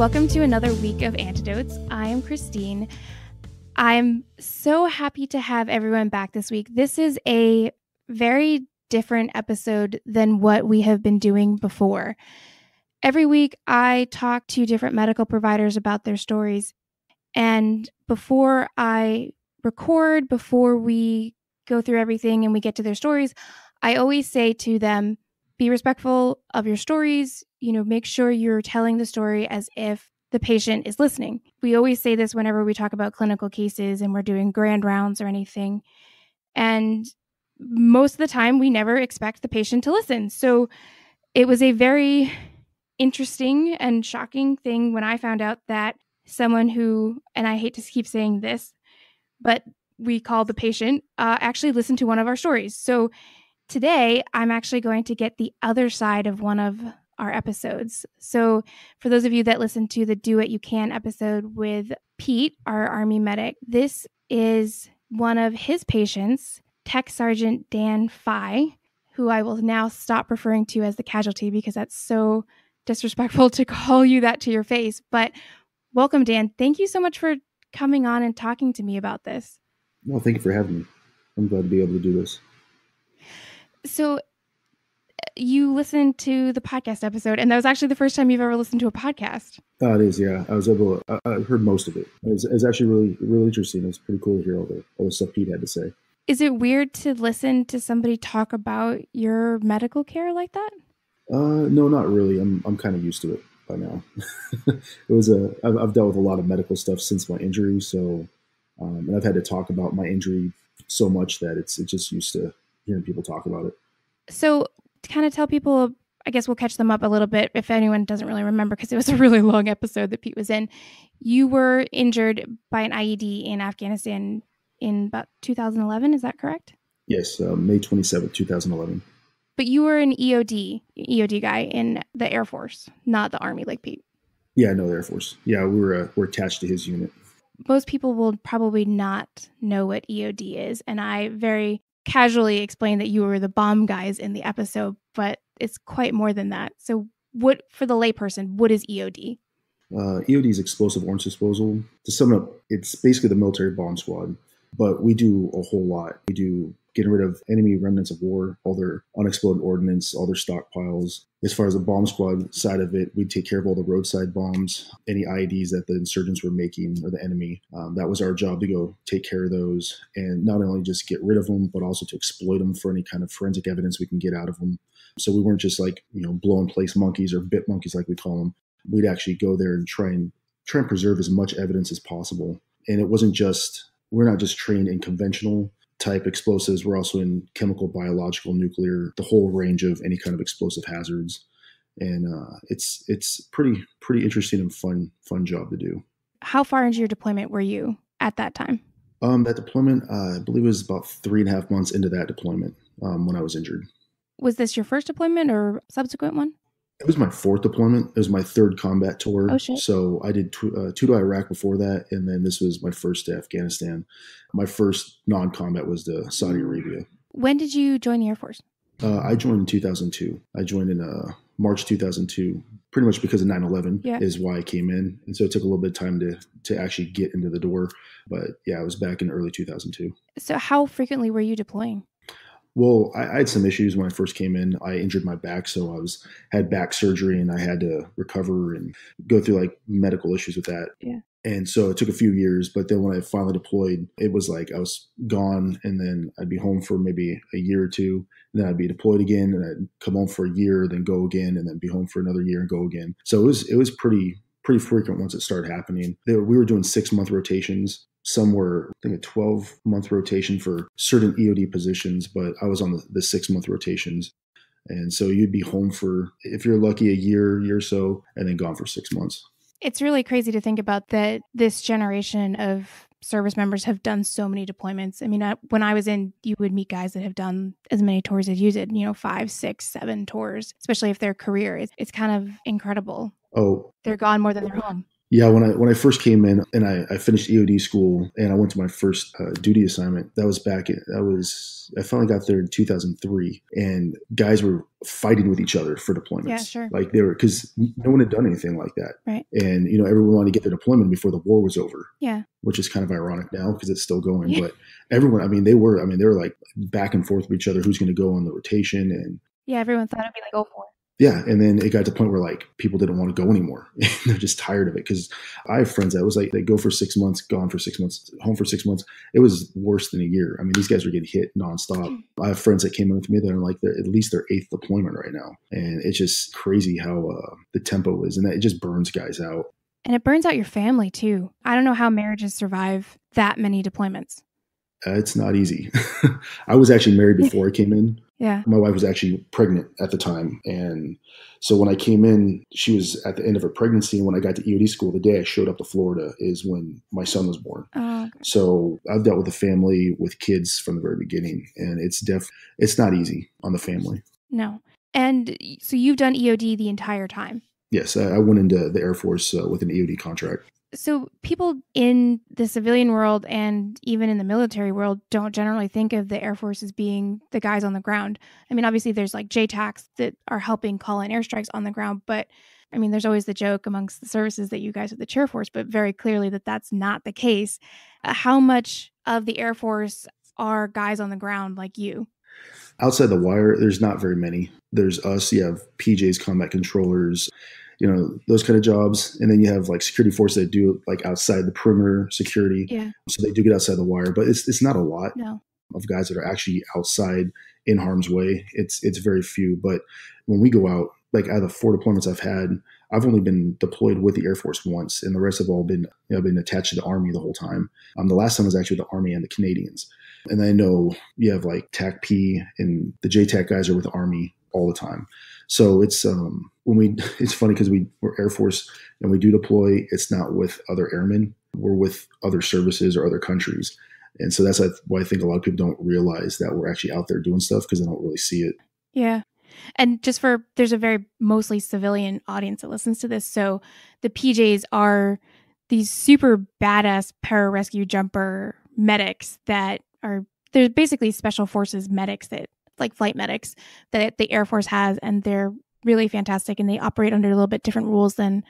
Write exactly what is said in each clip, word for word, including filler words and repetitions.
welcome to another week of Antidotes. I am Christine. I'm so happy to have everyone back this week. This is a very different episode than what we have been doing before. Every week, I talk to different medical providers about their stories. And before I record, before we go through everything and we get to their stories, I always say to them, be respectful of your stories. You know, make sure you're telling the story as if the patient is listening. We always say this whenever we talk about clinical cases and we're doing grand rounds or anything. And most of the time, we never expect the patient to listen. So it was a very interesting and shocking thing when I found out that someone who, and I hate to keep saying this, but we call the patient, uh, actually listened to one of our stories. So today, I'm actually going to get the other side of one of our episodes. So for those of you that listened to the Do What You Can episode with Pete, our Army medic, this is one of his patients, Tech Sergeant Dan Fye, who I will now stop referring to as the casualty because that's so disrespectful to call you that to your face. But welcome, Dan. Thank you so much for coming on and talking to me about this. Well, thank you for having me. I'm glad to be able to do this. So you listened to the podcast episode, and that was actually the first time you've ever listened to a podcast. Oh, it is, yeah. I was able to, I, I heard most of it. It was, it was actually really, really interesting. It was pretty cool to hear all the, all the stuff Pete had to say. Is it weird to listen to somebody talk about your medical care like that? Uh, no, not really. I'm, I'm kind of used to it by now. It was a, I've, I've dealt with a lot of medical stuff since my injury. So, um, and I've had to talk about my injury so much that it's, it's just used to hearing people talk about it. So to kind of tell people, I guess we'll catch them up a little bit if anyone doesn't really remember, because it was a really long episode that Pete was in. You were injured by an I E D in Afghanistan in about two thousand eleven. Is that correct? Yes. Uh, May twenty-seventh, two thousand eleven. But you were an E O D, E O D guy in the Air Force, not the Army like Pete. Yeah, no, the Air Force. Yeah, we were, uh, we're attached to his unit. Most people will probably not know what E O D is. And I very casually explained that you were the bomb guys in the episode, but it's quite more than that. So what, for the layperson, what is E O D? Uh, E O D is explosive ordnance disposal. To sum it up, it's basically the military bomb squad, but we do a whole lot. We do getting rid of enemy remnants of war, all their unexploded ordnance, all their stockpiles. As far as the bomb squad side of it, we'd take care of all the roadside bombs, any I E Ds that the insurgents were making or the enemy. Um, that was our job, to go take care of those and not only just get rid of them, but also to exploit them for any kind of forensic evidence we can get out of them. So we weren't just like, you know, blow in place monkeys or bit monkeys like we call them. We'd actually go there and try and try and preserve as much evidence as possible. And it wasn't just, we're not just trained in conventional type explosives. We're also in chemical, biological, nuclear, the whole range of any kind of explosive hazards. And uh, it's it's pretty pretty interesting and fun fun job to do. How far into your deployment were you at that time? Um, that deployment, uh, I believe it was about three and a half months into that deployment um, when I was injured. Was this your first deployment or subsequent one? It was my fourth deployment. It was my third combat tour. Oh, shit. So I did tw- uh, two to Iraq before that, and then this was my first to Afghanistan. My first non-combat was to Saudi Arabia. When did you join the Air Force? Uh, I joined in two thousand two. I joined in uh, March two thousand two, pretty much because of nine eleven yeah. is why I came in. And so it took a little bit of time to, to actually get into the door. But yeah, I was back in early two thousand two. So how frequently were you deploying? Well, I, I had some issues when I first came in. I injured my back, so I was had back surgery, and I had to recover and go through like medical issues with that. Yeah. And so it took a few years, but then when I finally deployed, it was like I was gone, and then I'd be home for maybe a year or two, and then I'd be deployed again, and I'd come home for a year, then go again, and then be home for another year and go again. So it was it was pretty pretty frequent once it started happening. They were, we were doing six month rotations. Some were, I think, a twelve-month rotation for certain E O D positions, but I was on the, the six-month rotations. And so you'd be home for, if you're lucky, a year, year or so, and then gone for six months. It's really crazy to think about that this generation of service members have done so many deployments. I mean, I, when I was in, you would meet guys that have done as many tours as you did, you know, five, six, seven tours, especially if their career is, it's kind of incredible. Oh, they're gone more than they're home. Yeah, when I when I first came in and I, I finished E O D school and I went to my first uh, duty assignment, that was back at, I was, I finally got there in two thousand three, and guys were fighting with each other for deployments. Yeah, sure. Like they were, because no one had done anything like that. Right. And, you know, everyone wanted to get their deployment before the war was over. Yeah. Which is kind of ironic now because it's still going. Yeah. But everyone, I mean, they were, I mean, they were like back and forth with each other, who's going to go on the rotation. And yeah, everyone thought it'd be like, oh, four. Yeah. And then it got to the point where like people didn't want to go anymore. They're just tired of it. Cause I have friends that was like, they go for six months, gone for six months, home for six months. It was worse than a year. I mean, these guys were getting hit nonstop. I have friends that came in with me that are like at least their eighth deployment right now. And it's just crazy how uh, the tempo is, and that it just burns guys out. And it burns out your family too. I don't know how marriages survive that many deployments. Uh, it's not easy. I was actually married before I came in. Yeah. My wife was actually pregnant at the time. And so when I came in, she was at the end of her pregnancy. And when I got to E O D school, the day I showed up to Florida is when my son was born. Oh, okay. So I've dealt with a family with kids from the very beginning. And it's def it's not easy on the family. No. And so you've done E O D the entire time? Yes. I, I went into the Air Force uh, with an E O D contract. So people in the civilian world and even in the military world don't generally think of the Air Force as being the guys on the ground. I mean, obviously there's like J TACs that are helping call in airstrikes on the ground, but I mean, there's always the joke amongst the services that you guys are the cheer force, but very clearly that that's not the case. Uh, how much of the Air Force are guys on the ground like you? Outside the wire, there's not very many. There's us, you have P Js, combat controllers, you know, those kind of jobs. And then you have like security force that do like outside the perimeter security. Yeah. So they do get outside the wire, but it's it's not a lot no. of guys that are actually outside in harm's way. It's it's very few. But when we go out, like out of the four deployments I've had, I've only been deployed with the Air Force once, and the rest have all been, you know, been attached to the Army the whole time. Um, the last time was actually the Army and the Canadians. And I know you have like T A C P and the J TAC guys are with the Army all the time. So it's um when we it's funny because we we're Air Force and we do deploy, it's not with other airmen, we're with other services or other countries. And so that's why I think a lot of people don't realize that we're actually out there doing stuff, because they don't really see it. Yeah. And just for, there's a very mostly civilian audience that listens to this. So the P Js are these super badass pararescue jumper medics that are, they're basically special forces medics that like flight medics that the Air Force has, and they're really fantastic, and they operate under a little bit different rules than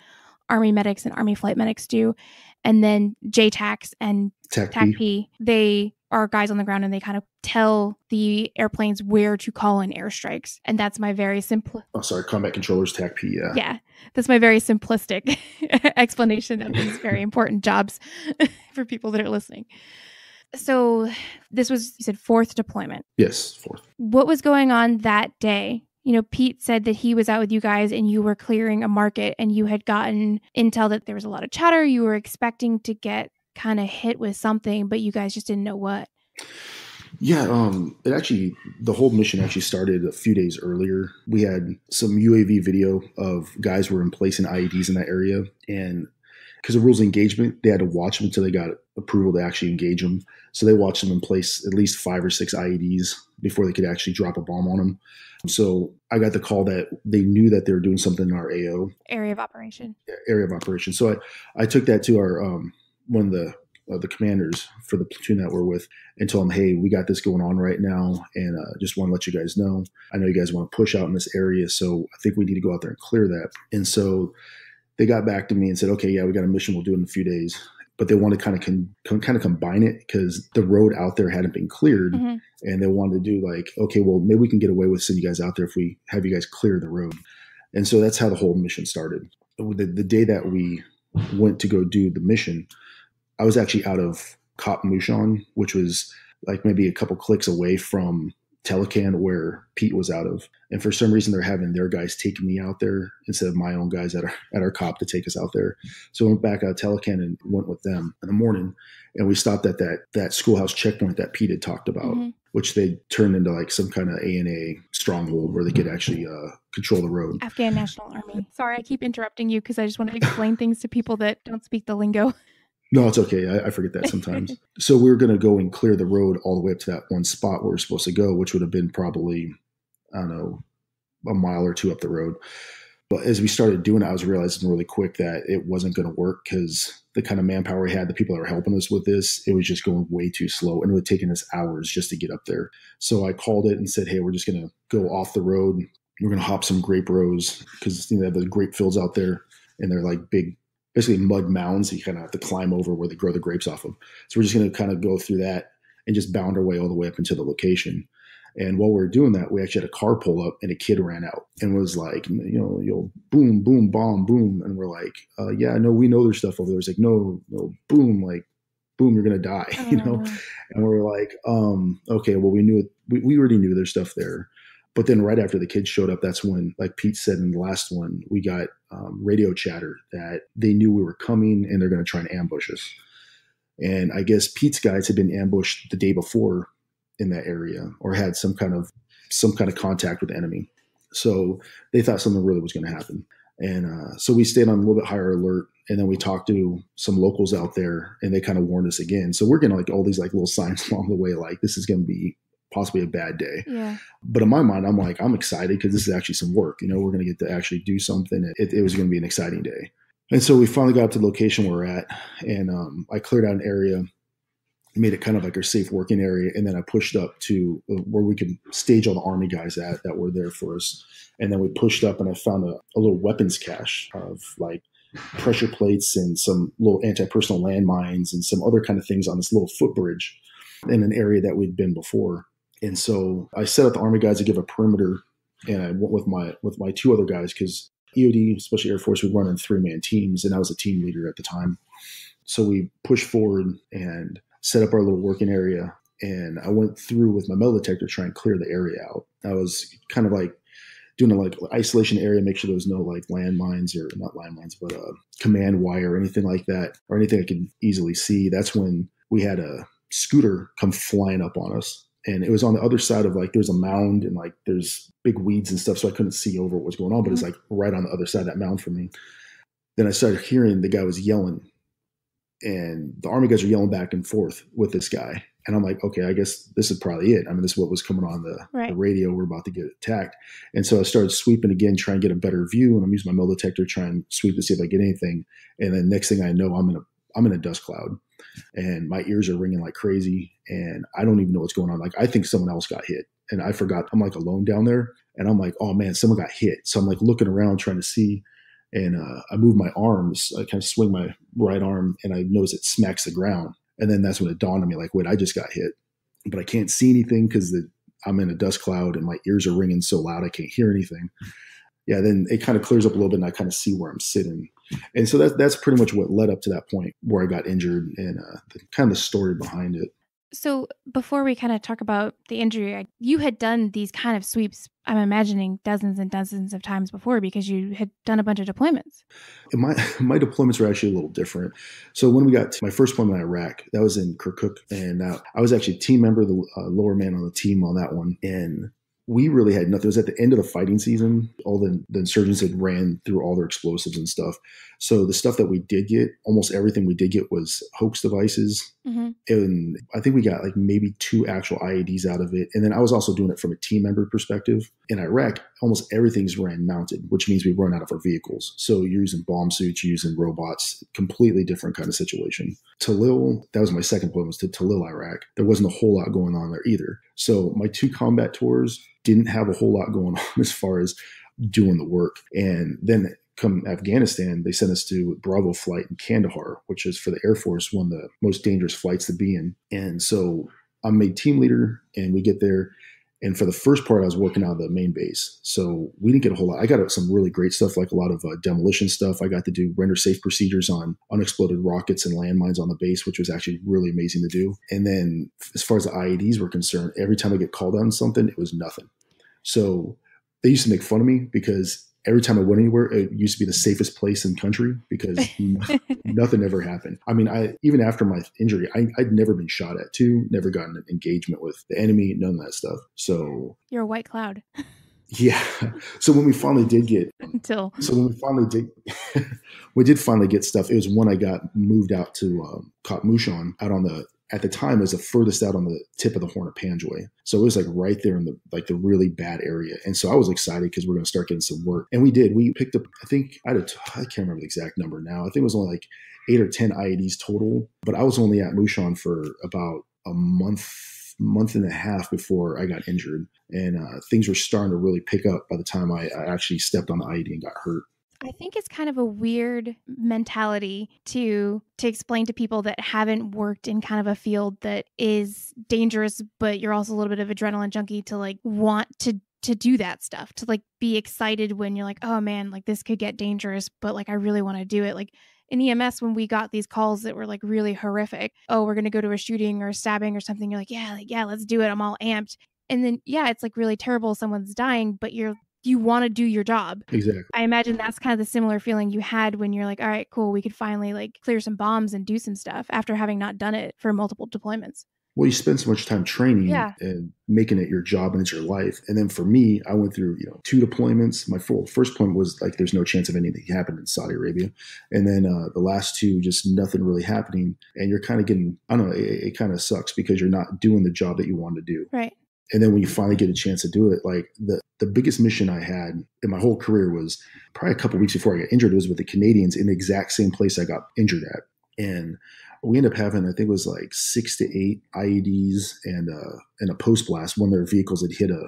Army medics and Army flight medics do. And then J TACs and T A C P, they are guys on the ground, and they kind of tell the airplanes where to call in airstrikes. And that's my very simple... Oh, sorry, combat controllers, T A C P, yeah. Yeah, that's my very simplistic explanation of these very important jobs for people that are listening. So this was, you said, fourth deployment. Yes, fourth. What was going on that day? You know, Pete said that he was out with you guys and you were clearing a market, and you had gotten intel that there was a lot of chatter. You were expecting to get kind of hit with something, but you guys just didn't know what. Yeah, um, it actually, the whole mission actually started a few days earlier. We had some U A V video of guys who were in place in I E Ds in that area. And because of rules of engagement, they had to watch them until they got approval to actually engage them. So they watched them in place at least five or six I E Ds before they could actually drop a bomb on them. So I got the call that they knew that they were doing something in our A O. Area of operation. Yeah, area of operation. So I, I took that to our um, one of the uh, the commanders for the platoon that we're with and told them, hey, we got this going on right now, and uh, just want to let you guys know. I know you guys want to push out in this area, so I think we need to go out there and clear that. And so they got back to me and said, okay, yeah, we got a mission. We'll do it in a few days. But they wanted to kind of con kind of combine it because the road out there hadn't been cleared. Mm-hmm. And they wanted to do like, okay, well, maybe we can get away with sending you guys out there if we have you guys clear the road. And so that's how the whole mission started. The, the day that we went to go do the mission, I was actually out of Cop Mushan, which was like maybe a couple clicks away from Telekan where Pete was out of. And for some reason, they're having their guys take me out there instead of my own guys at our, at our cop to take us out there. So I went back out to Telekan and went with them in the morning. And we stopped at that, that schoolhouse checkpoint that Pete had talked about, mm-hmm. which they turned into like some kind of A N A stronghold where they could actually uh, control the road. Afghan National Army. Sorry, I keep interrupting you because I just want to explain things to people that don't speak the lingo. No, it's okay. I, I forget that sometimes. So we were going to go and clear the road all the way up to that one spot where we're supposed to go, which would have been probably, I don't know, a mile or two up the road. But as we started doing it, I was realizing really quick that it wasn't going to work because the kind of manpower we had, the people that were helping us with this, it was just going way too slow. And it was taking us hours just to get up there. So I called it and said, hey, we're just going to go off the road. We're going to hop some grape rows because you know, they have the grape fields out there. And they're like big, basically mud mounds that you kind of have to climb over where they grow the grapes off of. So we're just going to kind of go through that and just bound our way all the way up into the location. And while we were doing that, we actually had a car pull up and a kid ran out and was like, you know, you'll boom, boom, bomb, boom. And we're like, uh, yeah, no, we know there's stuff over there. It's like, no, no, boom, like, boom, you're going to die, uh. you know? And we're like, um, okay, well, we knew, we, we already knew there's stuff there. But then right after the kids showed up, that's when, like Pete said in the last one, we got um, radio chatter that they knew we were coming and they're going to try and ambush us. And I guess Pete's guys had been ambushed the day before in that area or had some kind of some kind of contact with the enemy. So they thought something really was going to happen. And uh, so we stayed on a little bit higher alert. And then we talked to some locals out there and they kind of warned us again. So we're getting like all these like little signs along the way, like this is going to be possibly a bad day. Yeah. But in my mind, I'm like, I'm excited because this is actually some work. You know, we're going to get to actually do something. It, it was going to be an exciting day. And so we finally got up to the location where we're at. And um, I cleared out an area, made it kind of like our safe working area. And then I pushed up to where we could stage all the Army guys at that were there for us. And then we pushed up and I found a, a little weapons cache of like pressure plates and some little anti-personnel landmines and some other kind of things on this little footbridge in an area that we'd been before. And so I set up the Army guys to give a perimeter, and I went with my with my two other guys because E O D, especially Air Force, would run in three-man teams, and I was a team leader at the time. So we pushed forward and set up our little working area, and I went through with my metal detector to try and clear the area out. I was kind of like doing a like isolation area, make sure there was no like landmines or not landmines, but a command wire or anything like that, or anything I could easily see. That's when we had a scooter come flying up on us. And it was on the other side of like, there's a mound and like there's big weeds and stuff. So I couldn't see over what was going on, but it's like right on the other side of that mound for me. Then I started hearing the guy was yelling and the Army guys are yelling back and forth with this guy. And I'm like, okay, I guess this is probably it. I mean, this is what was coming on the, right. the radio. We're about to get attacked. And so I started sweeping again, trying to get a better view. And I'm using my metal detector, trying to sweep to see if I get anything. And then next thing I know, I'm in a, I'm in a dust cloud. And my ears are ringing like crazy and I don't even know what's going on. Like I think someone else got hit and I forgot I'm like alone down there and I'm like, oh man, someone got hit. So I'm like looking around trying to see and uh, I move my arms, I kind of swing my right arm and I notice it smacks the ground. And then that's when it dawned on me like, wait, I just got hit, but I can't see anything because I'm in a dust cloud and my ears are ringing so loud I can't hear anything. Yeah, then it kind of clears up a little bit and I kind of see where I'm sitting. And so that, that's pretty much what led up to that point where I got injured and uh, the, kind of the story behind it. So before we kind of talk about the injury, you had done these kind of sweeps, I'm imagining dozens and dozens of times before because you had done a bunch of deployments. And my my deployments were actually a little different. So when we got to my first deployment in Iraq, that was in Kirkuk. And uh, I was actually a team member, the uh, lower man on the team on that one. And we really had nothing. It was at the end of the fighting season. All the, the insurgents had ran through all their explosives and stuff. So the stuff that we did get, almost everything we did get was hoax devices. Mm-hmm. And I think we got like maybe two actual I E Ds out of it. And then I was also doing it from a team member perspective. In Iraq, almost everything's ran mounted, which means we run out of our vehicles. So you're using bomb suits, you're using robots, completely different kind of situation. Talil, that was my second point, was to Talil, Iraq. There wasn't a whole lot going on there either. So my two combat tours didn't have a whole lot going on as far as doing the work. And then come Afghanistan, they sent us to Bravo flight in Kandahar, which is for the Air Force, one of the most dangerous flights to be in. And so I'm made team leader and we get there. And for the first part, I was working out of the main base. So we didn't get a whole lot. I got some really great stuff, like a lot of uh, demolition stuff. I got to do render safe procedures on unexploded rockets and landmines on the base, which was actually really amazing to do. And then as far as the I E Ds were concerned, every time I get called on something, it was nothing. So they used to make fun of me because every time I went anywhere, it used to be the safest place in the country because nothing ever happened. I mean, I even after my injury, I, I'd never been shot at too, never gotten an engagement with the enemy, none of that stuff. So you're a white cloud. Yeah. So when we finally did get until so when we finally did we did finally get stuff. It was when I got moved out to um, Cop Mushan out on the at the time it was the furthest out on the tip of the Horn of Panjwai. So it was like right there in the, like the really bad area. And so I was excited because we're going to start getting some work. And we did, we picked up, I think I had a, I can't remember the exact number now. I think it was only like eight or ten I E Ds total, but I was only at Mushan for about a month, month and a half before I got injured. And uh, things were starting to really pick up by the time I, I actually stepped on the I E D and got hurt. I think it's kind of a weird mentality to to explain to people that haven't worked in kind of a field that is dangerous, but you're also a little bit of adrenaline junkie to like want to to do that stuff, to like be excited when you're like, oh man, like this could get dangerous, but like I really want to do it. Like in E M S, when we got these calls that were like really horrific, oh, we're going to go to a shooting or a stabbing or something. You're like, yeah, like, yeah, let's do it. I'm all amped. And then, yeah, it's like really terrible. Someone's dying, but you're you want to do your job. Exactly. I imagine that's kind of the similar feeling you had when you're like, all right, cool, we could finally like clear some bombs and do some stuff after having not done it for multiple deployments. Well, you spend so much time training yeah. and making it your job and it's your life. And then for me, I went through, you know, two deployments. My full, first point was like, there's no chance of anything happening in Saudi Arabia. And then uh, the last two, just nothing really happening. And you're kind of getting, I don't know, it, it kind of sucks because you're not doing the job that you want to do. Right. And then when you finally get a chance to do it, like the, the biggest mission I had in my whole career was probably a couple of weeks before I got injured, was with the Canadians in the exact same place I got injured at. And we ended up having, I think it was like six to eight I E Ds and uh, and a post blast. One of their vehicles had hit a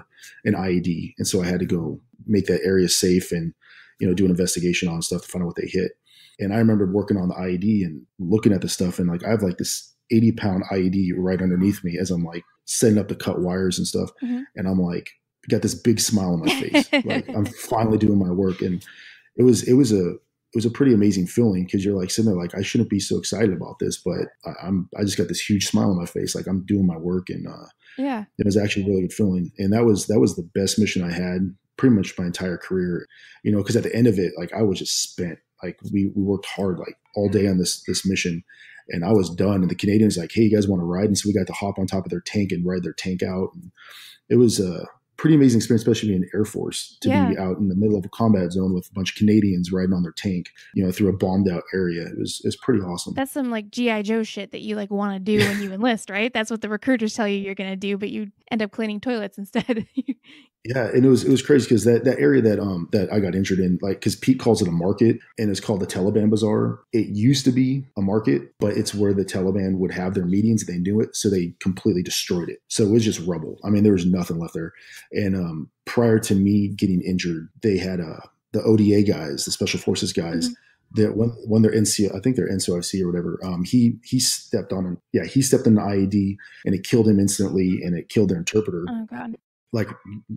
an I E D. And so I had to go make that area safe and, you know, do an investigation on stuff to find out what they hit. And I remember working on the I E D and looking at the stuff, and like I have like this eighty pound I E D right underneath me as I'm like setting up the cut wires and stuff. Mm-hmm. And I'm like, got this big smile on my face. Like I'm finally doing my work. And it was, it was a, it was a pretty amazing feeling. Cause you're like sitting there like, I shouldn't be so excited about this, but I, I'm, I just got this huge smile on my face. Like I'm doing my work. And, uh, yeah, it was actually a really good feeling. And that was, that was the best mission I had pretty much my entire career, you know, cause at the end of it, like I was just spent, like we, we worked hard, like all day on this, this mission. And I was done. And the Canadians like, hey, you guys want to ride? And so we got to hop on top of their tank and ride their tank out. And it was a pretty amazing experience, especially being in the Air Force, to yeah. be out in the middle of a combat zone with a bunch of Canadians riding on their tank, you know, through a bombed out area. It was, it was pretty awesome. That's some like G I Joe shit that you like want to do yeah. when you enlist, right? That's what the recruiters tell you you're going to do, but you end up cleaning toilets instead. Yeah. And it was, it was crazy because that, that area that, um, that I got injured in, like, cause Pete calls it a market and it's called the Taliban Bazaar. It used to be a market, but it's where the Taliban would have their meetings. They knew it. So they completely destroyed it. So it was just rubble. I mean, there was nothing left there. And, um, prior to me getting injured, they had, uh, the O D A guys, the special forces guys mm-hmm. that when, when they're N C O, I think they're N C O F C or whatever. Um, he, he stepped on, yeah, he stepped in an I E D and it killed him instantly and it killed their interpreter. Oh God. Like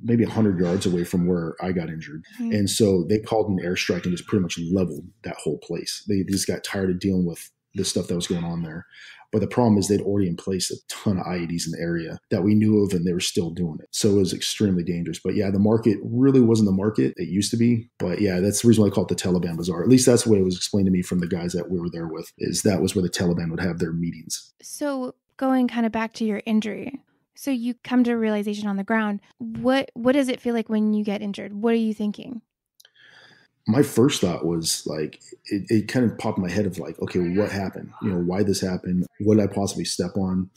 maybe a hundred yards away from where I got injured. Mm-hmm. And so they called an airstrike and just pretty much leveled that whole place. They just got tired of dealing with the stuff that was going on there. But the problem is they'd already in place a ton of I E Ds in the area that we knew of, and they were still doing it. So it was extremely dangerous. But yeah, the market really wasn't the market it used to be. But yeah, that's the reason why I call it the Taliban Bazaar. At least that's the way it was explained to me from the guys that we were there with, is that was where the Taliban would have their meetings. So going kind of back to your injury, so you come to a realization on the ground. What what does it feel like when you get injured? What are you thinking? My first thought was like, it, it kind of popped in my head of like, okay, well, what happened? You know, why this happened? What did I possibly step on?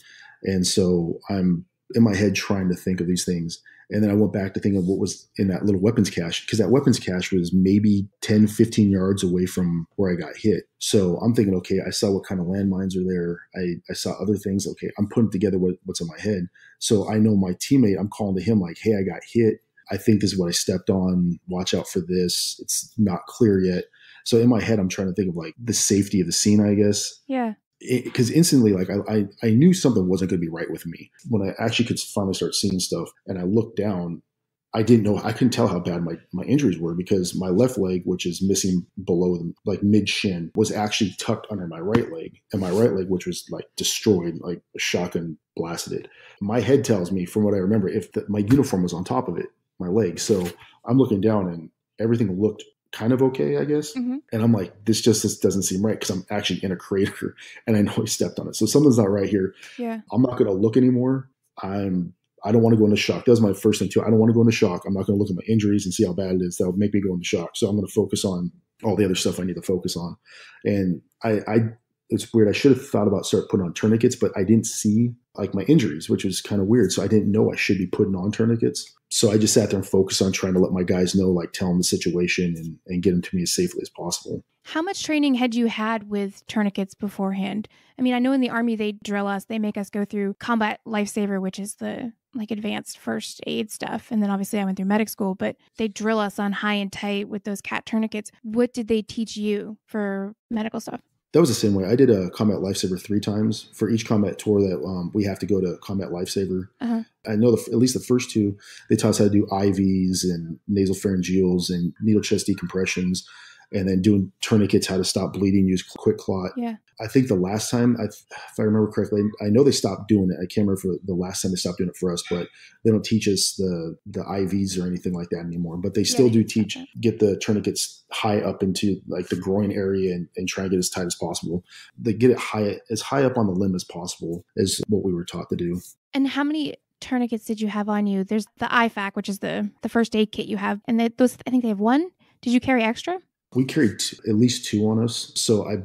And so I'm in my head trying to think of these things. And then I went back to think of what was in that little weapons cache, because that weapons cache was maybe ten, fifteen yards away from where I got hit. So I'm thinking, okay, I saw what kind of landmines are there. I, I saw other things. Okay, I'm putting together what, what's in my head. So I know my teammate, I'm calling to him like, hey, I got hit. I think this is what I stepped on. Watch out for this. It's not clear yet. So in my head, I'm trying to think of like the safety of the scene, I guess. Yeah. Because instantly, like I, I, I knew something wasn't going to be right with me. When I actually could finally start seeing stuff and I looked down, I didn't know, I couldn't tell how bad my, my injuries were, because my left leg, which is missing below the, like mid shin, was actually tucked under my right leg, and my right leg, which was like destroyed, like a shotgun blasted it. My head tells me, from what I remember, if the, my uniform was on top of it, my leg. So I'm looking down and everything looked kind of okay, I guess. Mm-hmm. And I'm like, this just this doesn't seem right, because I'm actually in a crater and I know I stepped on it. So something's not right here. Yeah. I'm not going to look anymore. I'm, I don't want to go into shock. That was my first thing too. I don't want to go into shock. I'm not going to look at my injuries and see how bad it is. That would make me go into shock. So I'm going to focus on all the other stuff I need to focus on. And I, I it's weird. I should have thought about start putting on tourniquets, but I didn't see like my injuries, which was kind of weird. So I didn't know I should be putting on tourniquets. So I just sat there and focused on trying to let my guys know, like tell them the situation and, and get them to me as safely as possible. How much training had you had with tourniquets beforehand? I mean, I know in the Army, they drill us, they make us go through combat lifesaver, which is the like advanced first aid stuff. And then obviously I went through medic school, but they drill us on high and tight with those cat tourniquets. What did they teach you for medical stuff? That was the same way. I did a combat lifesaver three times. For each combat tour that um, we have to go to combat lifesaver. Uh-huh. I know the, at least the first two, they taught us how to do I Vs and nasal pharyngeals and needle chest decompressions, and then doing tourniquets, how to stop bleeding, use quick clot. Yeah. I think the last time, I, if I remember correctly, I know they stopped doing it. I can't remember for the last time they stopped doing it for us, but they don't teach us the, the I Vs or anything like that anymore. But they still yeah, do teach, okay. get the tourniquets high up into like the groin area and, and try and get as tight as possible. They get it high, as high up on the limb as possible is what we were taught to do. And how many tourniquets did you have on you? There's the I FAC, which is the, the first aid kit you have. And they, those, I think they have one. Did you carry extra? We carried t- at least two on us. So I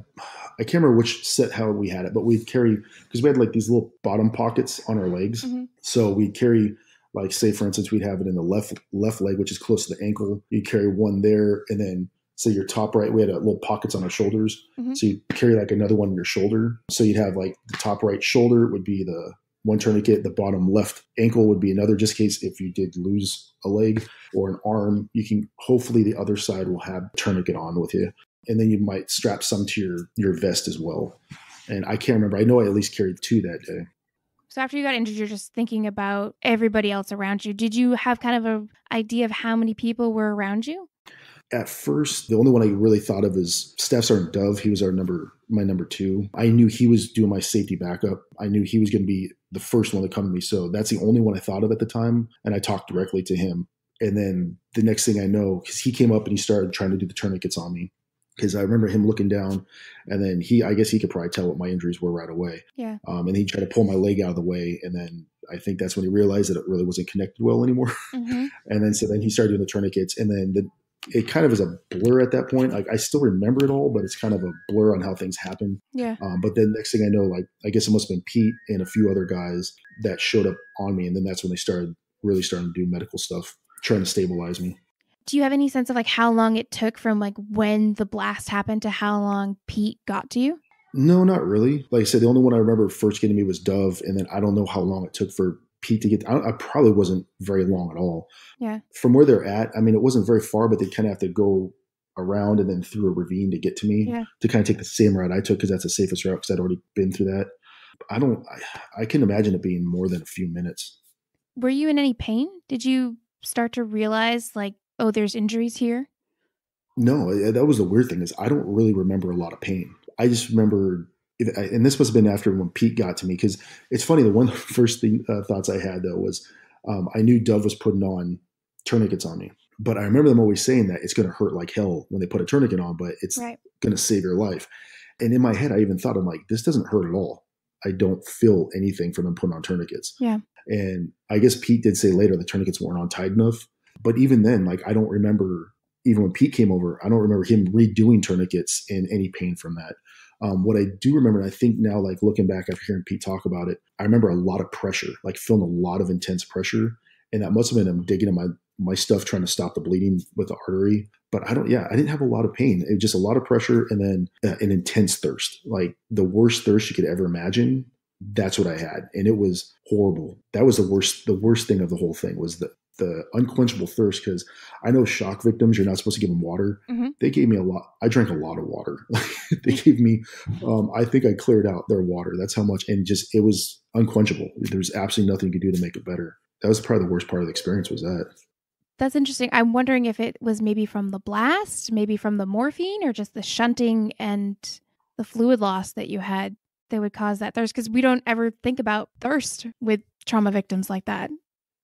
I can't remember which set how we had it, but we'd carry, because we had like these little bottom pockets on our legs. Mm-hmm. So we'd carry, like say for instance, we'd have it in the left left leg, which is close to the ankle. You'd carry one there, and then say your top right, we had a little pockets on our shoulders. Mm-hmm. So you'd carry like another one in your shoulder. So you'd have like the top right shoulder would be the one tourniquet, the bottom left ankle would be another, just in case if you did lose a leg or an arm, you can, hopefully the other side will have tourniquet on with you. And then you might strap some to your, your vest as well. And I can't remember. I know I at least carried two that day. So after you got injured, you're just thinking about everybody else around you. Did you have kind of an idea of how many people were around you? At first, the only one I really thought of is Steph Sarn Dove. He was our number, my number two. I knew he was doing my safety backup. I knew he was going to be the first one to come to me. So that's the only one I thought of at the time. And I talked directly to him. And then the next thing I know, because he came up and he started trying to do the tourniquets on me. Because I remember him looking down, and then he, I guess he could probably tell what my injuries were right away. Yeah. Um, and he tried to pull my leg out of the way. And then I think that's when he realized that it really wasn't connected well anymore. Mm-hmm. And then, so then he started doing the tourniquets, and then the, it kind of is a blur at that point. Like I still remember it all, but it's kind of a blur on how things happen. Yeah. Um, but then next thing I know, like, I guess it must've been Pete and a few other guys that showed up on me. And then that's when they started really starting to do medical stuff, trying to stabilize me. Do you have any sense of like how long it took from like when the blast happened to how long Pete got to you? No, not really. Like I said, the only one I remember first getting me was Dove. And then I don't know how long it took for Pete to get, I, I probably wasn't very long at all. Yeah. From where they're at, I mean, it wasn't very far, but they kind of have to go around and then through a ravine to get to me yeah. to kind of take the same route I took, because that's the safest route, because I'd already been through that. I don't, I, I can imagine it being more than a few minutes. Were you in any pain? Did you start to realize like, oh, there's injuries here? No, that was the weird thing is I don't really remember a lot of pain. I just remember, and this must have been after when Pete got to me, because it's funny. The one of the first thing, uh, thoughts I had though was um, I knew Dove was putting on tourniquets on me, but I remember them always saying that it's going to hurt like hell when they put a tourniquet on, but it's right. going to save your life. And in my head, I even thought, I'm like, this doesn't hurt at all. I don't feel anything from them putting on tourniquets. Yeah. And I guess Pete did say later the tourniquets weren't on tight enough. But even then, like, I don't remember, even when Pete came over, I don't remember him redoing tourniquets and any pain from that. Um, what I do remember, and I think now, like looking back after hearing Pete talk about it, I remember a lot of pressure, like feeling a lot of intense pressure. And that must've been him digging in my, my stuff, trying to stop the bleeding with the artery. But I don't, yeah, I didn't have a lot of pain. It was just a lot of pressure and then uh, an intense thirst, like the worst thirst you could ever imagine. That's what I had. And it was horrible. That was the worst, the worst thing of the whole thing was the the unquenchable thirst, because I know shock victims, you're not supposed to give them water. Mm-hmm. They gave me a lot. I drank a lot of water. They gave me, um, I think I cleared out their water. That's how much. And just, it was unquenchable. There was absolutely nothing you could do to make it better. That was probably the worst part of the experience was that. That's interesting. I'm wondering if it was maybe from the blast, maybe from the morphine, or just the shunting and the fluid loss that you had that would cause that thirst. Cause we don't ever think about thirst with trauma victims like that.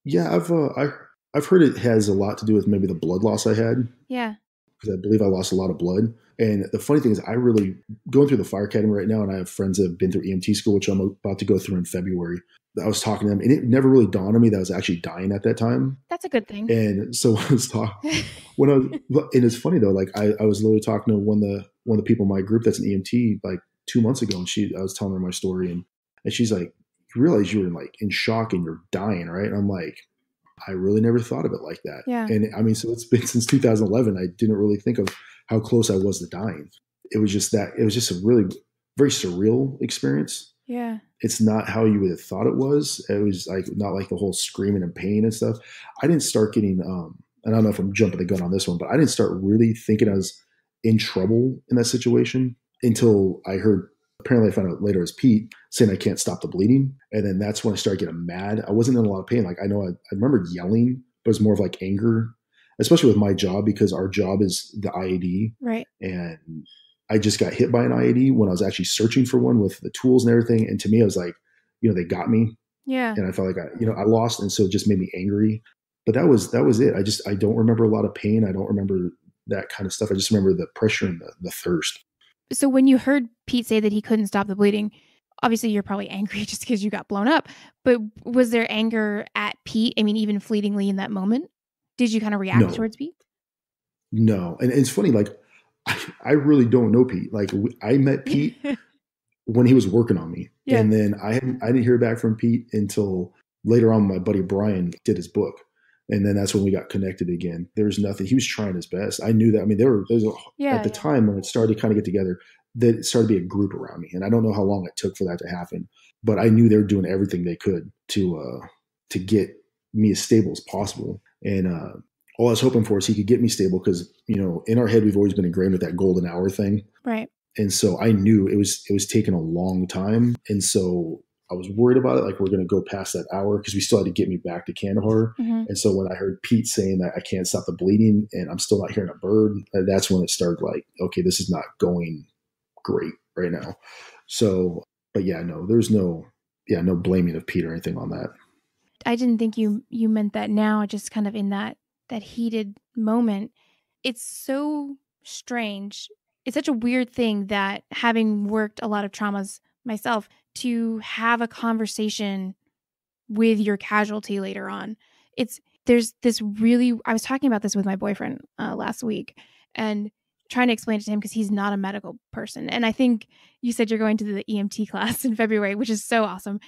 Yeah, I've uh, I, I've heard it has a lot to do with maybe the blood loss I had. Yeah. Because I believe I lost a lot of blood. And the funny thing is I really, going through the fire academy right now, and I have friends that have been through E M T school, which I'm about to go through in February. I was talking to them, and it never really dawned on me that I was actually dying at that time. That's a good thing. And so I was talking, when I was, and it's funny though, like I, I was literally talking to one of the, one of the people in my group that's an E M T, like two months ago, and she, I was telling her my story, and, and she's like, you realize you were in like in shock and you're dying, right? And I'm like, I really never thought of it like that. Yeah. And I mean, so it's been since two thousand eleven, I didn't really think of how close I was to dying. It was just that, it was just a really very surreal experience. Yeah. It's not how you would have thought it was. It was like, not like the whole screaming and pain and stuff. I didn't start getting, um, and I don't know if I'm jumping the gun on this one, but I didn't start really thinking I was in trouble in that situation until I heard, apparently I found out later, as Pete saying I can't stop the bleeding. And then that's when I started getting mad. I wasn't in a lot of pain. Like I know I, I remember yelling, but it was more of like anger, especially with my job, because our job is the I E D. Right. And I just got hit by an I E D when I was actually searching for one with the tools and everything. And to me, I was like, you know, they got me. Yeah. And I felt like I, you know, I lost. And so it just made me angry. But that was, that was it. I just, I don't remember a lot of pain. I don't remember that kind of stuff. I just remember the pressure and the, the thirst. So when you heard Pete say that he couldn't stop the bleeding, obviously you're probably angry just because you got blown up, but was there anger at Pete? I mean, even fleetingly in that moment, did you kind of react no. towards Pete? No. And it's funny, like, I really don't know Pete. Like I met Pete when he was working on me. Yeah. And then I hadn't, I didn't hear back from Pete until later on. My buddy Brian did his book. And then that's when we got connected again. There was nothing. He was trying his best. I knew that. I mean, there were, there was a, yeah, at the yeah. time when it started to kind of get together, that it started to be a group around me. And I don't know how long it took for that to happen, but I knew they were doing everything they could to, uh, to get me as stable as possible. And, uh, all I was hoping for is he could get me stable because, you know, in our head, we've always been ingrained with that golden hour thing. Right. And so I knew it was, it was taking a long time. And so I was worried about it. Like we're going to go past that hour because we still had to get me back to Kandahar. Mm-hmm. And so when I heard Pete saying that I can't stop the bleeding and I'm still not hearing a bird, that's when it started like, okay, this is not going great right now. So, but yeah, no, there's no, yeah, no blaming of Pete or anything on that. I didn't think you, you meant that now, just kind of in that, that heated moment. It's so strange. It's such a weird thing that having worked a lot of traumas myself, to have a conversation with your casualty later on. It's, there's this really, I was talking about this with my boyfriend uh, last week and trying to explain it to him because he's not a medical person. And I think you said you're going to the E M T class in February, which is so awesome,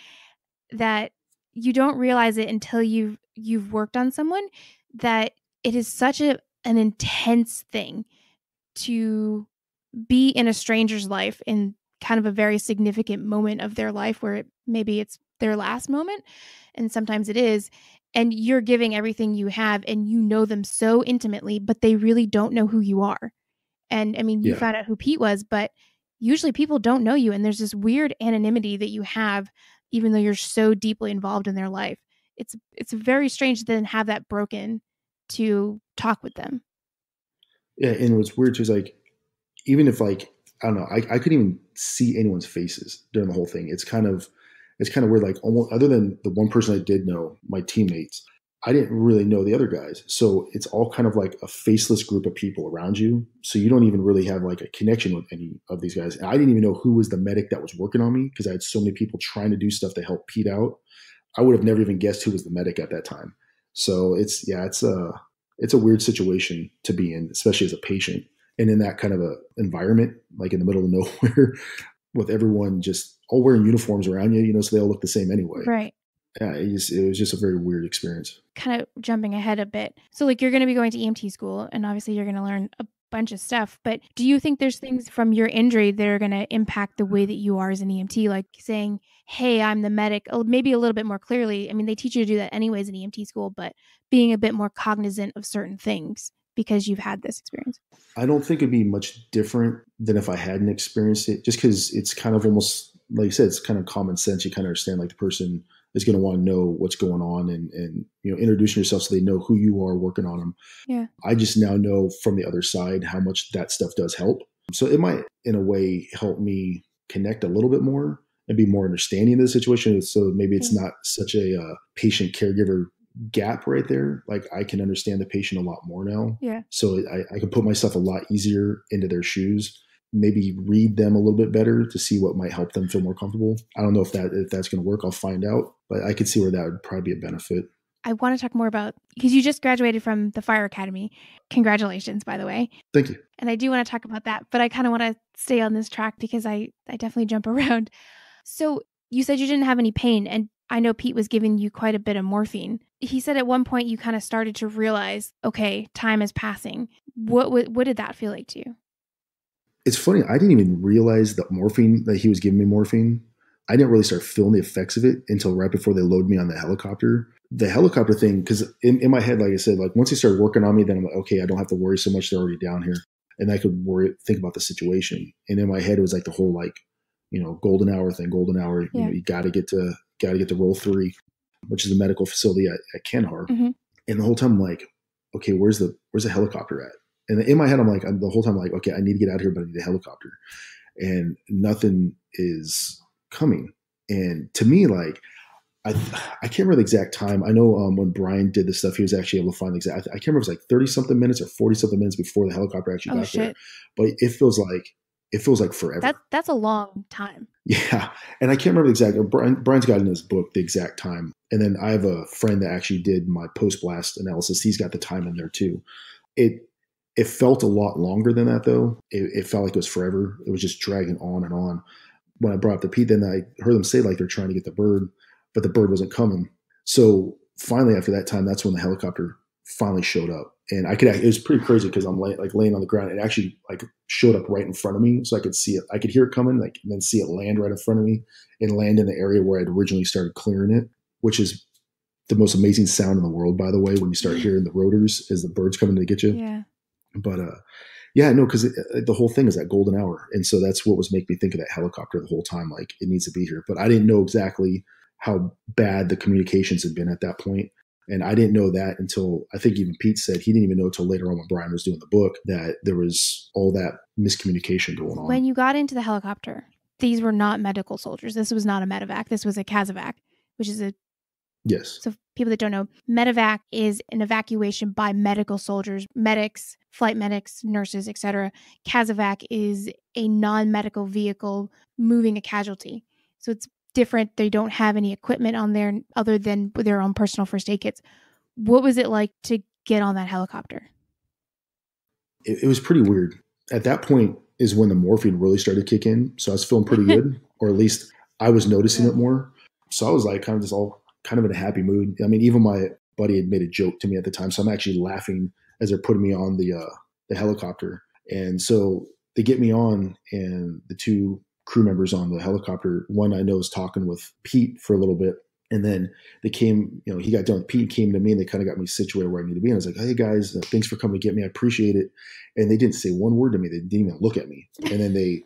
that you don't realize it until you've, you've worked on someone, that it is such a, an intense thing to be in a stranger's life in kind of a very significant moment of their life where it, maybe it's their last moment. And sometimes it is. And you're giving everything you have and you know them so intimately, but they really don't know who you are. And I mean, you yeah. found out who Pete was, but usually people don't know you. And there's this weird anonymity that you have, even though you're so deeply involved in their life. It's it's very strange to then have that broken to talk with them. Yeah, and what's weird too is like, even if like, I don't know, I, I couldn't even see anyone's faces during the whole thing. It's kind of it's kind of weird. Like almost, other than the one person I did know, my teammates, I didn't really know the other guys. So it's all kind of like a faceless group of people around you. So you don't even really have like a connection with any of these guys. And I didn't even know who was the medic that was working on me because I had so many people trying to do stuff to help Pete out. I would have never even guessed who was the medic at that time. So it's, yeah, it's a, it's a weird situation to be in, especially as a patient and in that kind of a environment, like in the middle of nowhere with everyone just all wearing uniforms around you, you know, so they all look the same anyway. Right. Yeah. It, just, it was just a very weird experience. Kind of jumping ahead a bit. So like you're going to be going to E M T school and obviously you're going to learn a bunch of stuff, but do you think there's things from your injury that are going to impact the way that you are as an E M T? Like saying, hey, I'm the medic, maybe a little bit more clearly. I mean, they teach you to do that anyways in E M T school, but being a bit more cognizant of certain things because you've had this experience. I don't think it'd be much different than if I hadn't experienced it, just because it's kind of almost, like you said, it's kind of common sense. You kind of understand like the person is going to want to know what's going on and, and, you know, introducing yourself so they know who you are working on them. Yeah. I just now know from the other side how much that stuff does help. So it might, in a way, help me connect a little bit more and be more understanding of the situation. So maybe it's not such a uh, patient caregiver gap right there. Like I can understand the patient a lot more now. Yeah. So I, I can put myself a lot easier into their shoes, maybe read them a little bit better to see what might help them feel more comfortable. I don't know if that, if that's going to work, I'll find out, but I could see where that would probably be a benefit. I want to talk more about, because you just graduated from the Fire Academy. Congratulations, by the way. Thank you. And I do want to talk about that, but I kind of want to stay on this track because I, I definitely jump around. So you said you didn't have any pain, and I know Pete was giving you quite a bit of morphine. He said at one point you kind of started to realize, okay, time is passing. What, what, what did that feel like to you? It's funny. I didn't even realize that morphine, that he was giving me morphine. I didn't really start feeling the effects of it until right before they load me on the helicopter. The helicopter thing, because in, in my head, like I said, like once they started working on me, then I'm like, okay, I don't have to worry so much. They're already down here. And I could worry, think about the situation. And in my head, it was like the whole like, you know, golden hour thing, golden hour. Yeah. You know, you got to get to, got to get to roll three, which is the medical facility at, at Kandahar. Mm-hmm. And the whole time I'm like, okay, where's the, where's the helicopter at? And in my head, I'm like, I'm the whole time I'm like, okay, I need to get out of here, but I need a helicopter. And nothing is coming. And to me, like, I I can't remember the exact time. I know um, when Brian did this stuff, he was actually able to find the exact, I can't remember if it was like thirty something minutes or forty something minutes before the helicopter actually oh, got shit. there. But it feels like, it feels like forever. That, that's a long time. Yeah. And I can't remember the exact, Brian, Brian's got in his book the exact time. And then I have a friend that actually did my post-blast analysis. He's got the time in there too. It, it felt a lot longer than that though. It, it felt like it was forever. It was just dragging on and on. When I brought up the Pete, then I heard them say like they're trying to get the bird, but the bird wasn't coming. So finally, after that time, that's when the helicopter finally showed up. And I could, it was pretty crazy because I'm lay, like laying on the ground. It actually like showed up right in front of me. So I could see it. I could hear it coming, like, and then see it land right in front of me and land in the area where I'd originally started clearing it, which is the most amazing sound in the world, by the way, when you start hearing the rotors as the bird's coming to get you. Yeah. But, uh, yeah, no, because the whole thing is that golden hour. And so that's what was making me think of that helicopter the whole time. Like, it needs to be here. But I didn't know exactly how bad the communications had been at that point. And I didn't know that until, I think even Pete said, he didn't even know until later on when Brian was doing the book that there was all that miscommunication going on. When you got into the helicopter, these were not medical soldiers. This was not a medevac. This was a CASVAC, which is a... Yes. So people that don't know, medevac is an evacuation by medical soldiers, medics, flight medics, nurses, et cetera. CASVAC is a non-medical vehicle moving a casualty. So it's different. They don't have any equipment on there other than their own personal first aid kits. What was it like to get on that helicopter? It, it was pretty weird. At that point is when the morphine really started kicking in. So I was feeling pretty good, or at least I was noticing yeah. it more. So I was like kind of just all... kind of in a happy mood. I mean, even my buddy had made a joke to me at the time. So I'm actually laughing as they're putting me on the, uh, the helicopter. And so they get me on, and the two crew members on the helicopter, one I know is talking with Pete for a little bit. And then they came, you know, he got done with Pete, came to me, and they kind of got me situated where I need to be. And I was like, hey guys, thanks for coming to get me. I appreciate it. And they didn't say one word to me. They didn't even look at me. And then they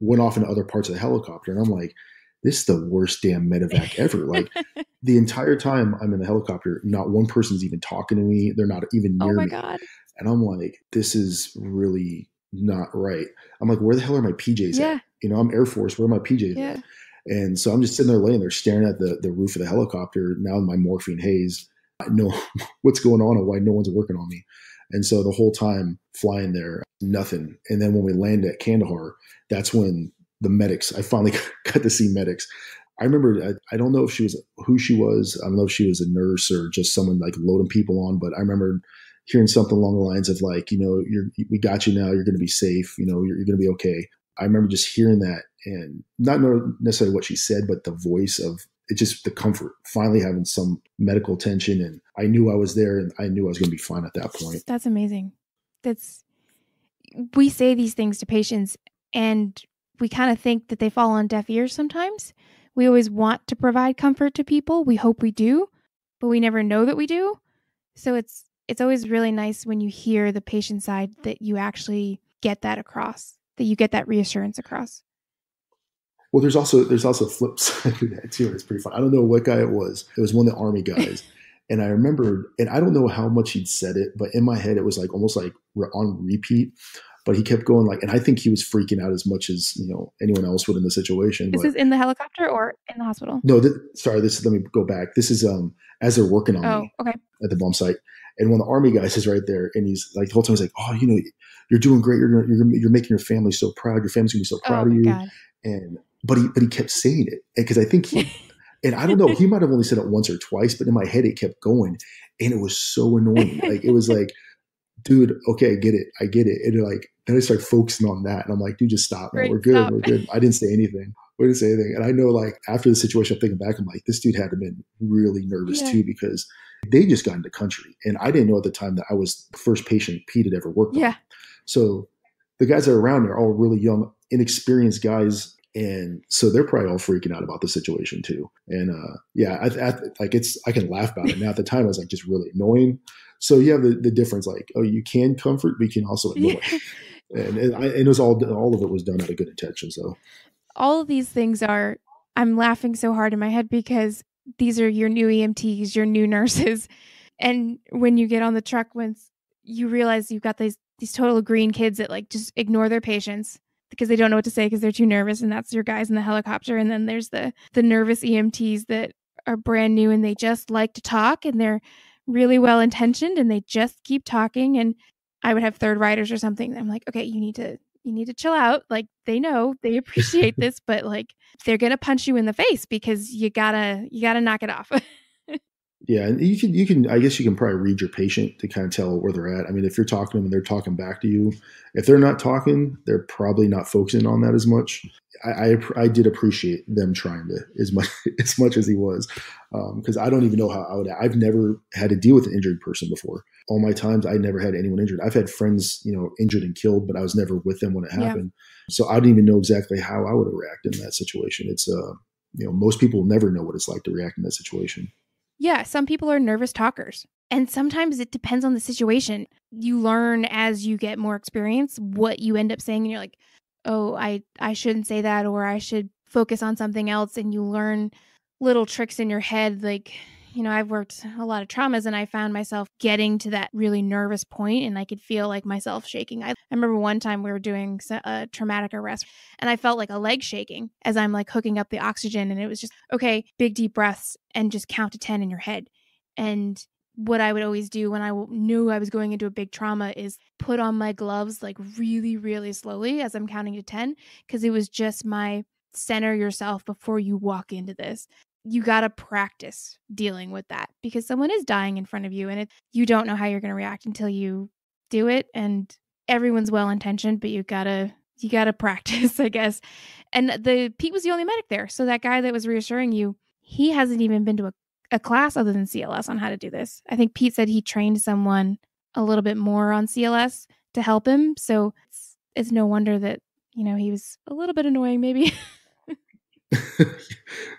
went off into other parts of the helicopter. And I'm like, this is the worst damn medevac ever. Like the entire time I'm in the helicopter, not one person's even talking to me. They're not even near me. Oh my God. And I'm like, this is really not right. I'm like, where the hell are my P Js yeah. at? You know, I'm Air Force. Where are my P Js yeah. at? And so I'm just sitting there laying there staring at the, the roof of the helicopter. Now in my morphine haze, I know what's going on and why no one's working on me. And so the whole time flying there, nothing. And then when we land at Kandahar, that's when the medics, I finally got to see medics. I remember, I, I don't know if she was, who she was. I don't know if she was a nurse or just someone like loading people on, but I remember hearing something along the lines of like, you know, you're, we got you now, you're going to be safe. You know, you're, you're going to be okay. I remember just hearing that and not necessarily what she said, but the voice of it, just the comfort, finally having some medical attention. And I knew I was there and I knew I was going to be fine at that point. That's amazing. That's, we say these things to patients and we kind of think that they fall on deaf ears sometimes. We always want to provide comfort to people. We hope we do, but we never know that we do. So it's it's always really nice when you hear the patient side that you actually get that across, that you get that reassurance across. Well, there's also there's also flip side to that too. It's pretty fun. I don't know what guy it was. It was one of the Army guys. And I remembered, and I don't know how much he'd said it, but in my head it was like almost like on repeat. But he kept going like, and I think he was freaking out as much as, you know, anyone else would in the situation. This but, is in the helicopter or in the hospital? No, th- sorry. This let me go back. This is um as they're working on oh, me okay. at the bomb site, and one of the Army guys is right there, and he's like the whole time he's like, oh, you know, you're doing great. You're you're you're making your family so proud. Your family's gonna be so proud oh, of you. God. And but he but he kept saying it because I think he And I don't know, he might have only said it once or twice, but in my head it kept going. And it was so annoying. Like, it was like, dude, okay, I get it. I get it. And like, then I started focusing on that. And I'm like, dude, just stop. Man. We're good. Stop. We're good. I didn't say anything. We didn't say anything. And I know, like, after the situation, I'm thinking back, I'm like, this dude had to have been really nervous yeah. too, because they just got into country. And I didn't know at the time that I was the first patient Pete had ever worked yeah. on. So the guys that are around there are all really young, inexperienced guys. And so they're probably all freaking out about the situation too. And uh, yeah, I, I, like it's, I can laugh about it now. At the time I was like, just really annoying. So you have the, the difference, like, oh, you can comfort, but you can also annoy. Yeah. And, and, I, and it was all, all of it was done out of good intention. So all of these things are, I'm laughing so hard in my head because these are your new E M Ts, your new nurses. And when you get on the truck, once you realize you've got these, these total green kids that like just ignore their patients because they don't know what to say because they're too nervous. And that's your guys in the helicopter. And then there's the the nervous E M Ts that are brand new and they just like to talk and they're really well-intentioned and they just keep talking. And I would have third riders or something. And I'm like, okay, you need to, you need to chill out. Like they know, they appreciate this, but like they're going to punch you in the face because you gotta, you gotta knock it off. Yeah. And you can, you can, I guess you can probably read your patient to kind of tell where they're at. I mean, if you're talking to them and they're talking back to you, if they're not talking, they're probably not focusing on that as much. I, I, I did appreciate them trying to as much, as much as he was. Um, cause I don't even know how I would, I've never had to deal with an injured person before. All my times, I never had anyone injured. I've had friends, you know, injured and killed, but I was never with them when it happened. Yeah. So I didn't even know exactly how I would react in that situation. It's, uh, you know, most people never know what it's like to react in that situation. Yeah, some people are nervous talkers. And sometimes it depends on the situation. You learn as you get more experience what you end up saying. And you're like, oh, I, I shouldn't say that, or I should focus on something else. And you learn little tricks in your head. Like, you know, I've worked a lot of traumas and I found myself getting to that really nervous point and I could feel like myself shaking. I, I remember one time we were doing a traumatic arrest and I felt like a leg shaking as I'm like hooking up the oxygen. And it was just, okay, big deep breaths and just count to ten in your head. And what I would always do when I knew I was going into a big trauma is put on my gloves like really, really slowly as I'm counting to ten, because it was just my center yourself before you walk into this. You got to practice dealing with that because someone is dying in front of you and it, you don't know how you're going to react until you do it. And everyone's well-intentioned, but you got to, you got to practice, I guess. And the Pete was the only medic there. So that guy that was reassuring you, he hasn't even been to a, a class other than C L S on how to do this. I think Pete said he trained someone a little bit more on C L S to help him. So it's, it's no wonder that, you know, he was a little bit annoying maybe.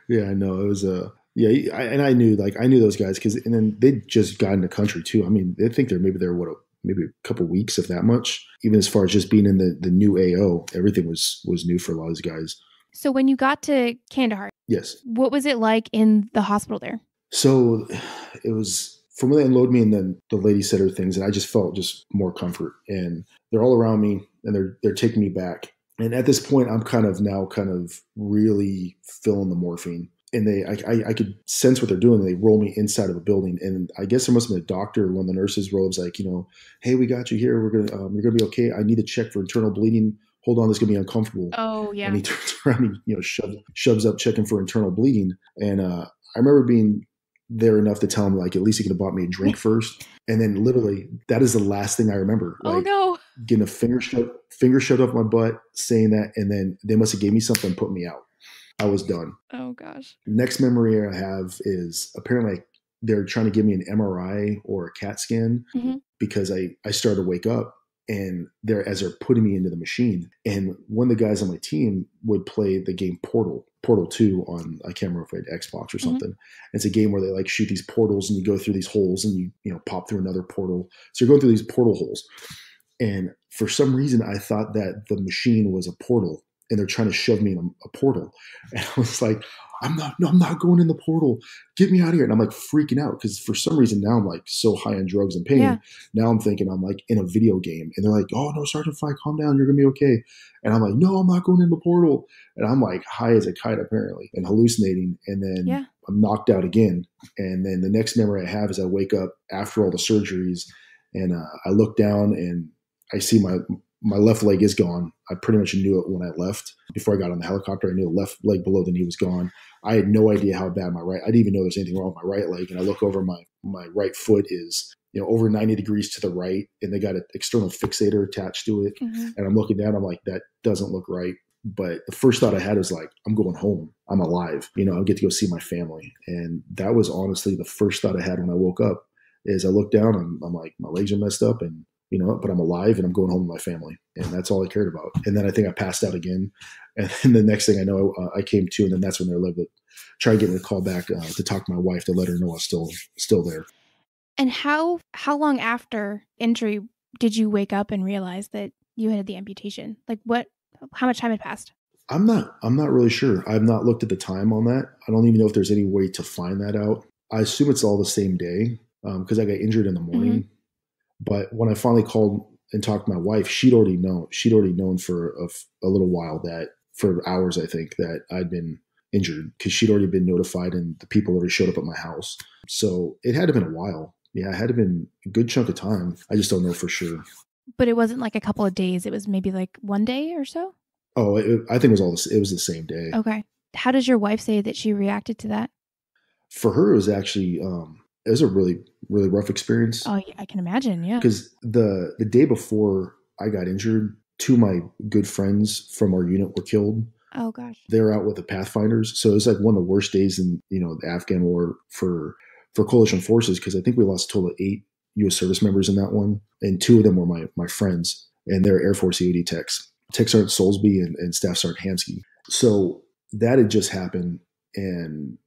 Yeah, I know. It was a, uh, yeah. I, and I knew, like, I knew those guys because, and then they just got in the country too. I mean, they think they're maybe they're what, a, maybe a couple weeks, if that much, even as far as just being in the, the new A O, everything was, was new for a lot of these guys. So when you got to Kandahar, yes, what was it like in the hospital there? So it was, from when they unload me and then the lady said her things and I just felt just more comfort and they're all around me and they're, they're taking me back. And at this point, I'm kind of now kind of really feeling the morphine. And they, I, I, I could sense what they're doing. They roll me inside of a building. And I guess there must have been a doctor, one of the nurses rolls like, you know, hey, we got you here. We're going to, um, you're going to be okay. I need to check for internal bleeding. Hold on, this is going to be uncomfortable. Oh, yeah. And he turns around and, you know, shoves, shoves up checking for internal bleeding. And uh, I remember being there enough to tell him, like, at least he could have bought me a drink first. And then literally, that is the last thing I remember. Like, oh, no. Getting a finger shoved, finger shoved up my butt, saying that, and then they must have gave me something and put me out. I was done. Oh, gosh. Next memory I have is apparently they're trying to give me an M R I or a CAT scan mm-hmm. because I, I started to wake up and they're as they're putting me into the machine. And one of the guys on my team would play the game Portal. Portal two on, I can't remember if I had Xbox or something. Mm-hmm. It's a game where they like shoot these portals and you go through these holes and you, you know, pop through another portal. So you're going through these portal holes. And for some reason, I thought that the machine was a portal and they're trying to shove me in a, a portal. And I was like, I'm not, no, I'm not going in the portal. Get me out of here. And I'm like freaking out because for some reason now I'm like so high on drugs and pain. Yeah. Now I'm thinking I'm like in a video game and they're like, oh no, Sergeant Fye, calm down. You're going to be okay. And I'm like, no, I'm not going in the portal. And I'm like high as a kite apparently and hallucinating. And then yeah. I'm knocked out again. And then the next memory I have is I wake up after all the surgeries and uh, I look down and I see my, my left leg is gone. I pretty much knew it when I left. Before I got on the helicopter, I knew the left leg below the knee was gone. I had no idea how bad my right, I didn't even know there was anything wrong with my right leg. And I look over, my, my right foot is, you know, over ninety degrees to the right, and they got an external fixator attached to it. Mm-hmm. And I'm looking down, I'm like, that doesn't look right. But the first thought I had was like, I'm going home. I'm alive. You know, I get to go see my family. And that was honestly the first thought I had when I woke up. Is I looked down, I'm, I'm like, my legs are messed up, and you know, but I'm alive and I'm going home to my family. And that's all I cared about. And then I think I passed out again. And then the next thing I know, uh, I came to, and then that's when they're like, try getting a call back uh, to talk to my wife to let her know I was still, still there. And how, how long after injury did you wake up and realize that you had the amputation? Like what, how much time had passed? I'm not, I'm not really sure. I've not looked at the time on that. I don't even know if there's any way to find that out. I assume it's all the same day. Um, cause I got injured in the morning, mm-hmm. but when I finally called and talked to my wife, she'd already known, she'd already known for a, a little while that for hours, I think that I'd been injured, cause she'd already been notified and the people already showed up at my house. So it had to have been a while. Yeah. It had to have been a good chunk of time. I just don't know for sure. But it wasn't like a couple of days. It was maybe like one day or so. Oh, it, I think it was all this. It was the same day. Okay. How does your wife say that she reacted to that? For her, it was actually, um, it was a really, really rough experience. Oh, I can imagine. Yeah. Because the, the day before I got injured, two of my good friends from our unit were killed. Oh, gosh. They were out with the Pathfinders. So it was like one of the worst days in, you know, the Afghan war for, for coalition forces, because I think we lost a total of eight U S service members in that one. And two of them were my, my friends, and they're Air Force E O D techs, Tech Sergeant Soulsby and, and Staff Sergeant Hansky. So that had just happened. And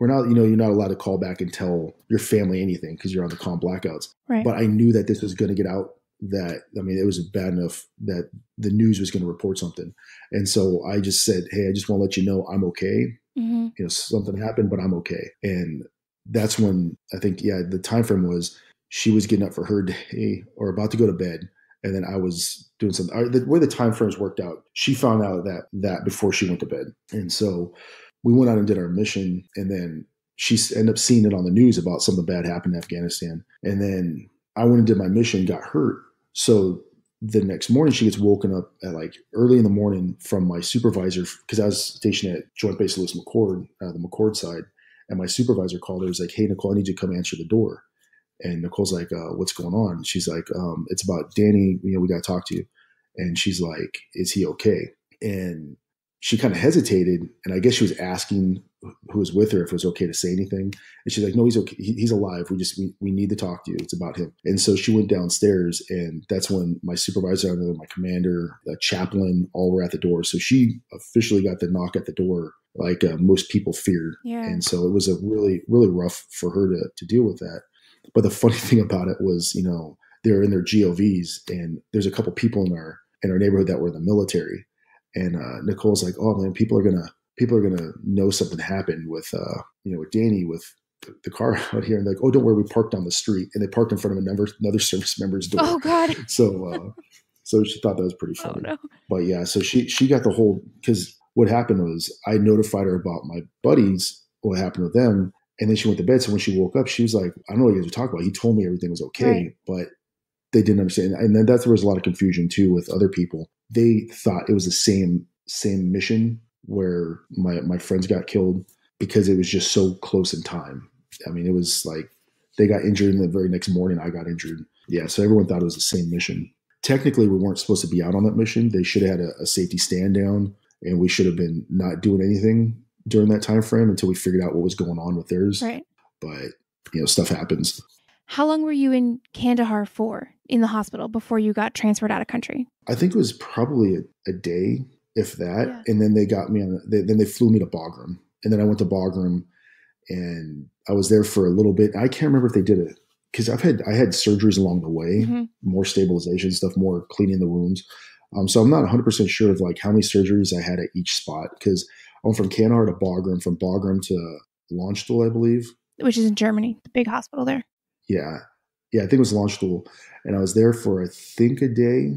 we're not, you know, you're not allowed to call back and tell your family anything because you're on the calm blackouts. Right. But I knew that this was going to get out, that, I mean, it was bad enough that the news was going to report something. And so I just said, hey, I just want to let you know I'm okay. Mm-hmm. You know, something happened, but I'm okay. And that's when I think, yeah, the time frame was she was getting up for her day or about to go to bed. And then I was doing something. I, the way the time frames worked out, she found out that that before she went to bed. And so we went out and did our mission, and then she ended up seeing it on the news about something bad happened in Afghanistan. And then I went and did my mission, got hurt. So the next morning she gets woken up at like early in the morning from my supervisor, because I was stationed at Joint Base Lewis McChord, uh, the McChord side. And my supervisor called her. He was like, hey, Nicole, I need you to come answer the door. And Nicole's like, uh, what's going on? And she's like, um, it's about Danny. You know, we got to talk to you. And she's like, is he okay? And she kind of hesitated, and I guess she was asking who was with her if it was okay to say anything. And she's like, no, he's okay. He, he's alive. We just, we, we need to talk to you. It's about him. And so she went downstairs, and that's when my supervisor, my commander, the chaplain, all were at the door. So she officially got the knock at the door, like uh, most people feared. Yeah. And so it was a really, really rough for her to, to deal with that. But the funny thing about it was, you know, they're in their G O Vs, and there's a couple people in our, in our neighborhood that were in the military. And uh, Nicole's like, oh man, people are gonna people are gonna know something happened with uh, you know, with Danny, with the, the car out here, and they're like, oh, don't worry, we parked on the street, and they parked in front of another another service member's door. Oh God! So uh, so she thought that was pretty funny. Oh, no. But yeah, so she she got the whole, because what happened was I notified her about my buddies, what happened with them, and then she went to bed. So when she woke up, she was like, I don't know what you guys were talking about. He told me everything was okay, right, but they didn't understand. And then that's, there was a lot of confusion too with other people. They thought it was the same same mission where my, my friends got killed, because it was just so close in time. I mean, it was like they got injured, and the very next morning I got injured. Yeah, so everyone thought it was the same mission. Technically, we weren't supposed to be out on that mission. They should have had a, a safety stand down, and we should have been not doing anything during that time frame until we figured out what was going on with theirs. Right. But, you know, stuff happens. How long were you in Kandahar for, in the hospital, before you got transferred out of country? I think it was probably a, a day, if that. Yeah. And then they got me on, they, then they flew me to Bagram. And then I went to Bagram, and I was there for a little bit. I can't remember if they did it, because I've had, I had surgeries along the way, mm-hmm. more stabilization stuff, more cleaning the wounds. Um, so I'm not one hundred percent sure of like how many surgeries I had at each spot, because I went from Kandahar to Bagram, from Bagram to Landstuhl, I believe. Which is in Germany, the big hospital there. Yeah. Yeah. I think it was Landstuhl. And I was there for, I think, a day.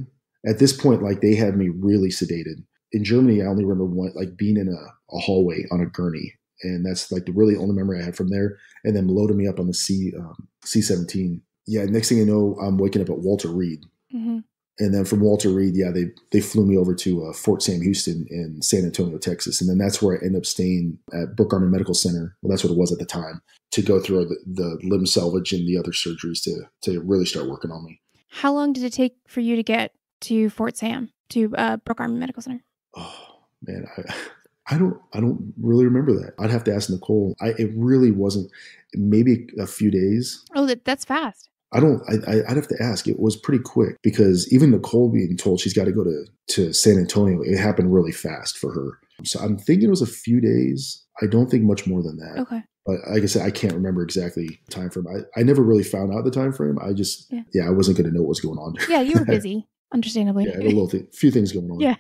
At this point, like, they had me really sedated. In Germany, I only remember one, like being in a, a hallway on a gurney. And that's like the really only memory I had from there. And then loaded me up on the C, um, C seventeen. Yeah. Next thing I know, I'm waking up at Walter Reed. Mm-hmm. And then from Walter Reed, yeah, they they flew me over to uh, Fort Sam Houston in San Antonio, Texas. And then that's where I ended up staying at Brooke Army Medical Center. Well, that's what it was at the time, to go through the, the limb salvage and the other surgeries to to really start working on me. How long did it take for you to get to Fort Sam, to uh, Brooke Army Medical Center? Oh, man, I... I don't, I don't really remember that. I'd have to ask Nicole. I, it really wasn't, maybe a few days. Oh, that, that's fast. I don't, I, I, I'd have to ask. It was pretty quick because even Nicole being told she's got to go to, to San Antonio, it happened really fast for her. So I'm thinking it was a few days. I don't think much more than that. Okay. But like I said, I can't remember exactly the time frame. I, I never really found out the time frame. I just, yeah, yeah I wasn't going to know what was going on. Yeah, you were busy, understandably. Yeah, I had a little thing, few things going on. Yeah.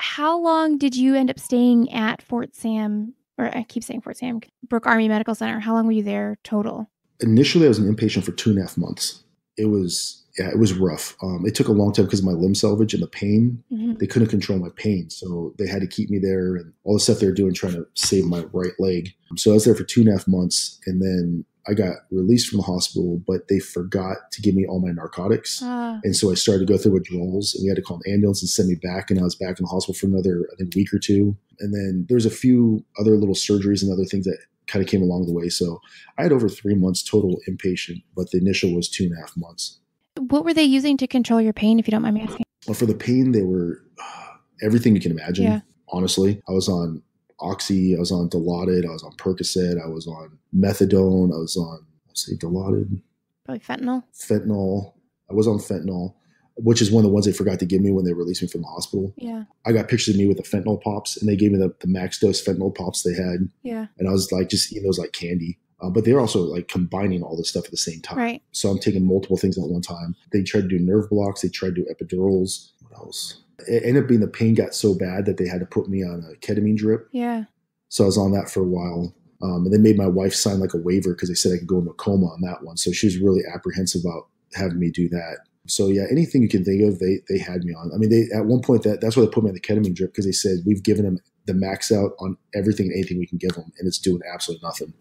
How long did you end up staying at Fort Sam, or I keep saying Fort Sam, Brooke Army Medical Center? How long were you there total? Initially, I was an inpatient for two and a half months. It was, yeah, it was rough. Um, it took a long time because of my limb salvage and the pain. Mm-hmm. They couldn't control my pain. So they had to keep me there and all the stuff they were doing trying to save my right leg. So I was there for two and a half months. And then I got released from the hospital, but they forgot to give me all my narcotics. Uh, and so I started to go through withdrawals, and we had to call an ambulance and send me back. And I was back in the hospital for another I think, week or two. And then there's a few other little surgeries and other things that kind of came along the way. So I had over three months total inpatient, but the initial was two and a half months. What were they using to control your pain, if you don't mind me asking? Well, for the pain, they were uh, everything you can imagine. Yeah. Honestly, I was on Oxy, I was on Dilaudid, I was on Percocet, I was on methadone, I was on, let's say Dilaudid. Probably fentanyl. Fentanyl. I was on fentanyl, which is one of the ones they forgot to give me when they released me from the hospital. Yeah. I got pictures of me with the fentanyl pops, and they gave me the, the max dose fentanyl pops they had. Yeah. And I was like just eating those like candy. Uh, but they're also like combining all this stuff at the same time. Right. So I'm taking multiple things at one time. They tried to do nerve blocks. They tried to do epidurals. What else? It ended up being the pain got so bad that they had to put me on a ketamine drip. Yeah. So I was on that for a while. Um, and then made my wife sign like a waiver because they said I could go into a coma on that one. So she was really apprehensive about having me do that. So yeah, anything you can think of, they they had me on. I mean, they at one point, that that's why they put me on the ketamine drip, because they said, we've given them the max out on everything and anything we can give them, and it's doing absolutely nothing.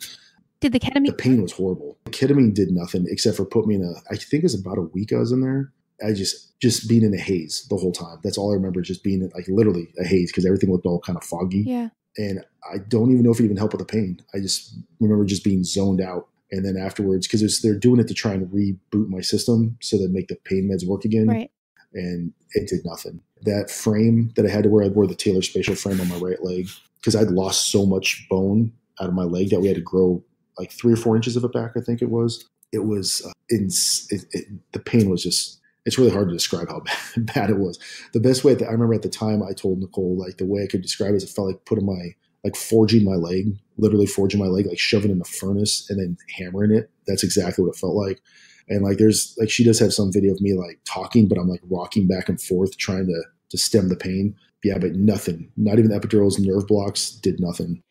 Did the ketamine? The pain was horrible. The ketamine did nothing except for put me in a, I think it was about a week I was in there. I just, just being in a haze the whole time. That's all I remember, just being in, like literally a haze, because everything looked all kind of foggy. Yeah. And I don't even know if it even helped with the pain. I just remember just being zoned out. And then afterwards, because they're doing it to try and reboot my system so they make the pain meds work again. Right. And it did nothing. That frame that I had to wear, I wore the Taylor Spatial Frame on my right leg because I'd lost so much bone out of my leg that we had to grow like three or four inches of it back, I think it was. It was, uh, in, it, it, the pain was just... It's really hard to describe how bad, bad it was. The best way that I remember at the time, I told Nicole, like the way I could describe it is it felt like putting my, like forging my leg, literally forging my leg, like shoving in a furnace and then hammering it. That's exactly what it felt like. And like, there's like, she does have some video of me like talking, but I'm like rocking back and forth, trying to, to stem the pain. Yeah, but nothing, not even the epidurals, nerve blocks did nothing.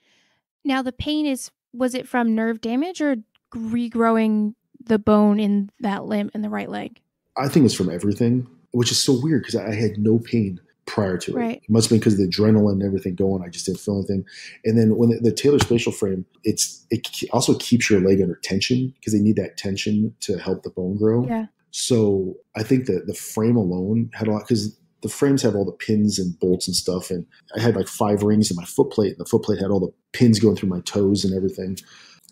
Now the pain is, was it from nerve damage or regrowing the bone in that limb in the right leg? I think it's from everything, which is so weird because I had no pain prior to it. Right. It must have been because of the adrenaline and everything going. I just didn't feel anything. And then when the, the Taylor Spatial Frame, it's it also keeps your leg under tension because they need that tension to help the bone grow. Yeah. So I think that the frame alone had a lot, because the frames have all the pins and bolts and stuff. And I had like five rings in my foot plate, and the foot plate had all the pins going through my toes and everything.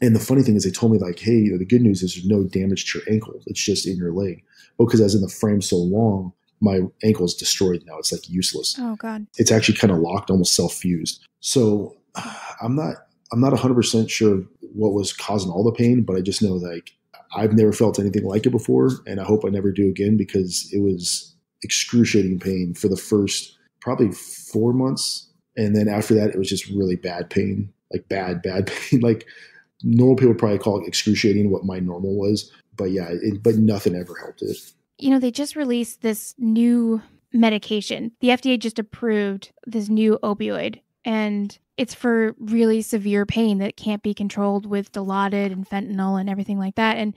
And the funny thing is they told me like, hey, you know, the good news is there's no damage to your ankle. It's just in your leg. But because I was in the frame so long, my ankle is destroyed now. It's like useless. Oh, God. It's actually kind of locked, almost self-fused. So uh, I'm not I'm not one hundred percent sure what was causing all the pain, but I just know like I've never felt anything like it before. And I hope I never do again because it was excruciating pain for the first probably four months. And then after that, it was just really bad pain, like bad, bad pain, like normal people probably call it excruciating, what my normal was. But yeah, it, but nothing ever helped it. You know, they just released this new medication. The F D A just approved this new opioid, and it's for really severe pain that can't be controlled with Dilaudid and fentanyl and everything like that. And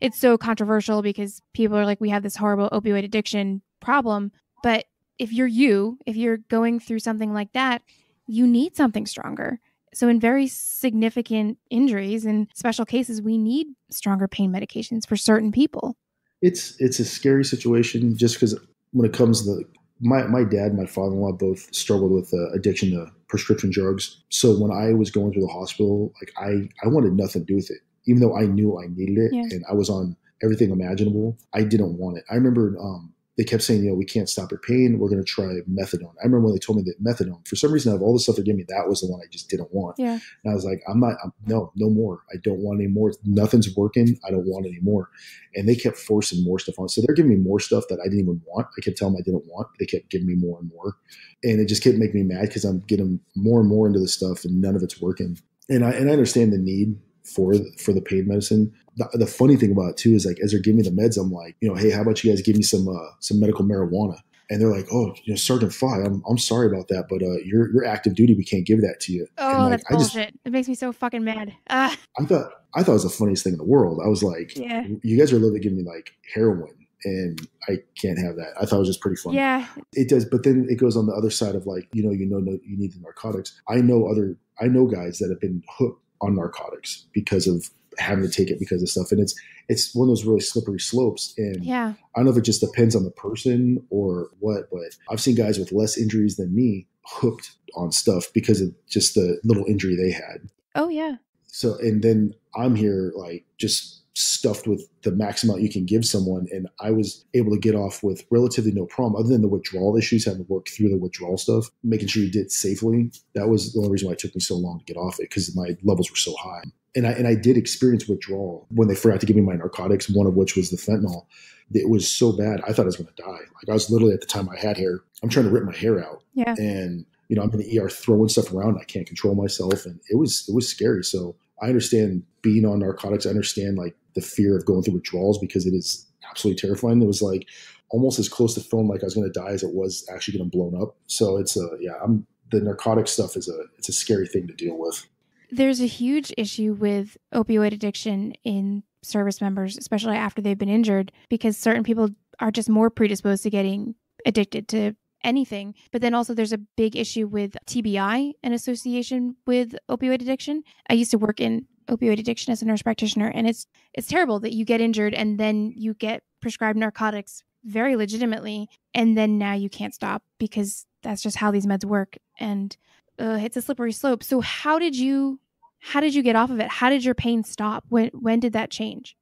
it's so controversial because people are like, we have this horrible opioid addiction problem. But if you're you, if you're going through something like that, you need something stronger. So in very significant injuries and special cases, we need stronger pain medications for certain people. It's it's a scary situation just because when it comes to the, my, my dad, my father-in-law both struggled with uh, addiction to prescription drugs. So when I was going through the hospital, like I, I wanted nothing to do with it, even though I knew I needed it. Yeah. And I was on everything imaginable. I didn't want it. I remember, um, they kept saying, you know, we can't stop your pain. We're going to try methadone. I remember when they told me that methadone, for some reason, out of all the stuff they gave me, that was the one I just didn't want. Yeah. And I was like, I'm not, I'm, no, no more. I don't want any more. Nothing's working. I don't want any more. And they kept forcing more stuff on. So they're giving me more stuff that I didn't even want. I kept telling them I didn't want. They kept giving me more and more. And it just kept making me mad because I'm getting more and more into this stuff and none of it's working. And I, and I understand the need for, for the pain medicine. The, the funny thing about it too is like, as they're giving me the meds, I'm like, you know, hey, how about you guys give me some uh, some medical marijuana? And they're like, oh, you know, Sergeant Fye, I'm I'm sorry about that, but uh, you're you're active duty, we can't give that to you. Oh, like, that's I bullshit! Just, it makes me so fucking mad. Uh. I thought I thought it was the funniest thing in the world. I was like, yeah. You guys are literally giving me like heroin, and I can't have that. I thought it was just pretty funny. Yeah, it does. But then it goes on the other side of like, you know, you know, no, you need the narcotics. I know other I know guys that have been hooked on narcotics because of having to take it because of stuff. And it's, it's one of those really slippery slopes. And yeah. I don't know if it just depends on the person or what, but I've seen guys with less injuries than me hooked on stuff because of just the little injury they had. Oh yeah. So, and then I'm here like just stuffed with the max amount you can give someone. And I was able to get off with relatively no problem other than the withdrawal issues, having to work through the withdrawal stuff, making sure you did it safely. That was the only reason why it took me so long to get off it because my levels were so high. And I and I did experience withdrawal when they forgot to give me my narcotics, one of which was the fentanyl. It was so bad. I thought I was going to die. Like I was literally at the time I had hair. I'm trying to rip my hair out. Yeah. And, you know, I'm in the E R throwing stuff around. I can't control myself. And it was, it was scary. So I understand being on narcotics. I understand like the fear of going through withdrawals because it is absolutely terrifying. It was like almost as close to feeling like I was going to die as it was actually getting blown up. So it's a, yeah, I'm the narcotic stuff is a, it's a scary thing to deal with. There's a huge issue with opioid addiction in service members, especially after they've been injured, because certain people are just more predisposed to getting addicted to anything. But then also there's a big issue with T B I and association with opioid addiction. I used to work in opioid addiction as a nurse practitioner, and it's it's terrible that you get injured and then you get prescribed narcotics very legitimately, and then now you can't stop because that's just how these meds work. And Uh, it's a slippery slope. So how did you, how did you get off of it? How did your pain stop? When, when did that change?